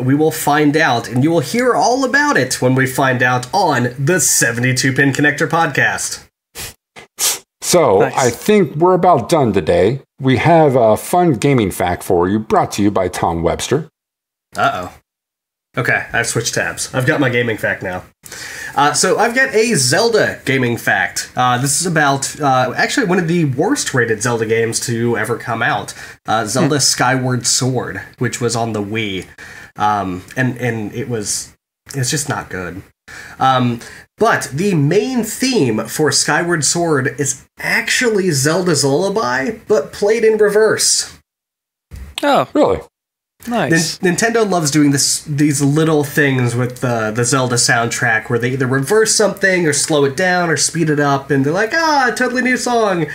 we will find out, and you will hear all about it when we find out on the 72 Pin Connector podcast. So, nice. I think we're about done today. We have a fun gaming fact for you, brought to you by Tom Webster. Uh-oh. Okay, I've switched tabs. I've got my gaming fact now. So, I've got a Zelda gaming fact. This is about, actually, one of the worst-rated Zelda games to ever come out. Zelda Skyward Sword, which was on the Wii. And it's just not good. But the main theme for Skyward Sword is actually Zelda's Lullaby, but played in reverse. Oh, really? Nice. Nintendo loves doing these little things with the Zelda soundtrack, where they either reverse something or slow it down or speed it up, and they're like, totally new song.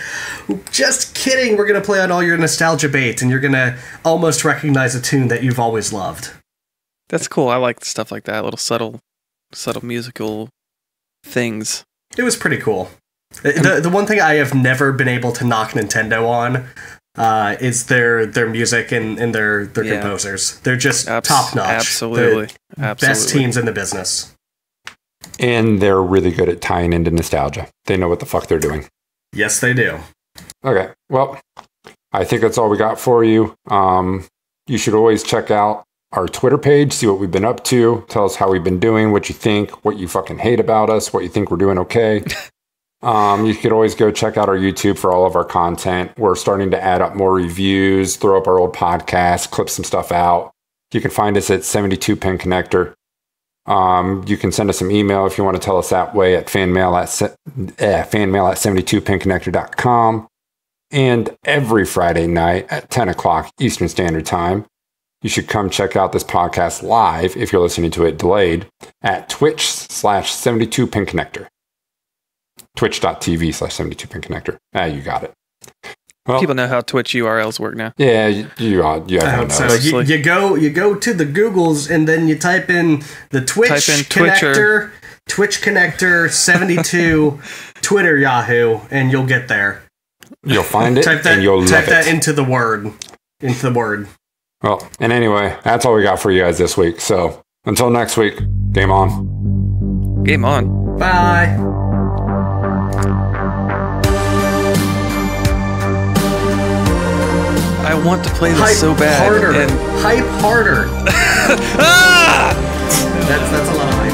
Just kidding, we're going to play on all your nostalgia bait, and you're going to almost recognize a tune that you've always loved. That's cool. I like stuff like that, little subtle musical things. It was pretty cool. The one thing I have never been able to knock Nintendo on is their music and their composers. They're just top notch. Absolutely. Best teams in the business. And they're really good at tying into nostalgia. They know what the fuck they're doing. Yes, they do. Okay. Well, I think that's all we got for you. You should always check out our Twitter page, see what we've been up to, tell us how we've been doing, what you think, what you fucking hate about us, what you think we're doing okay. You could always go check out our YouTube for all of our content. We're starting to add up more reviews, throw up our old podcast, clip some stuff out. You can find us at 72 Pin Connector. You can send us an email if you want to tell us that way at fanmail at 72pinconnector.com. And every Friday night at 10 o'clock Eastern Standard Time, you should come check out this podcast live, if you're listening to it delayed, at Twitch.tv/72PinConnector. Twitch.tv/72PinConnector. Ah, you got it. Well, people know how Twitch URLs work now. Yeah, you know. So you go to the Googles and then you type in the Twitch Connector 72 Twitter Yahoo, and you'll get there. You'll find it. Type that into the word. Well, and anyway, that's all we got for you guys this week. So until next week, game on. Game on. Bye. I I want to play this so bad. Hype harder. Hype harder. Ah! That's a lot of hype.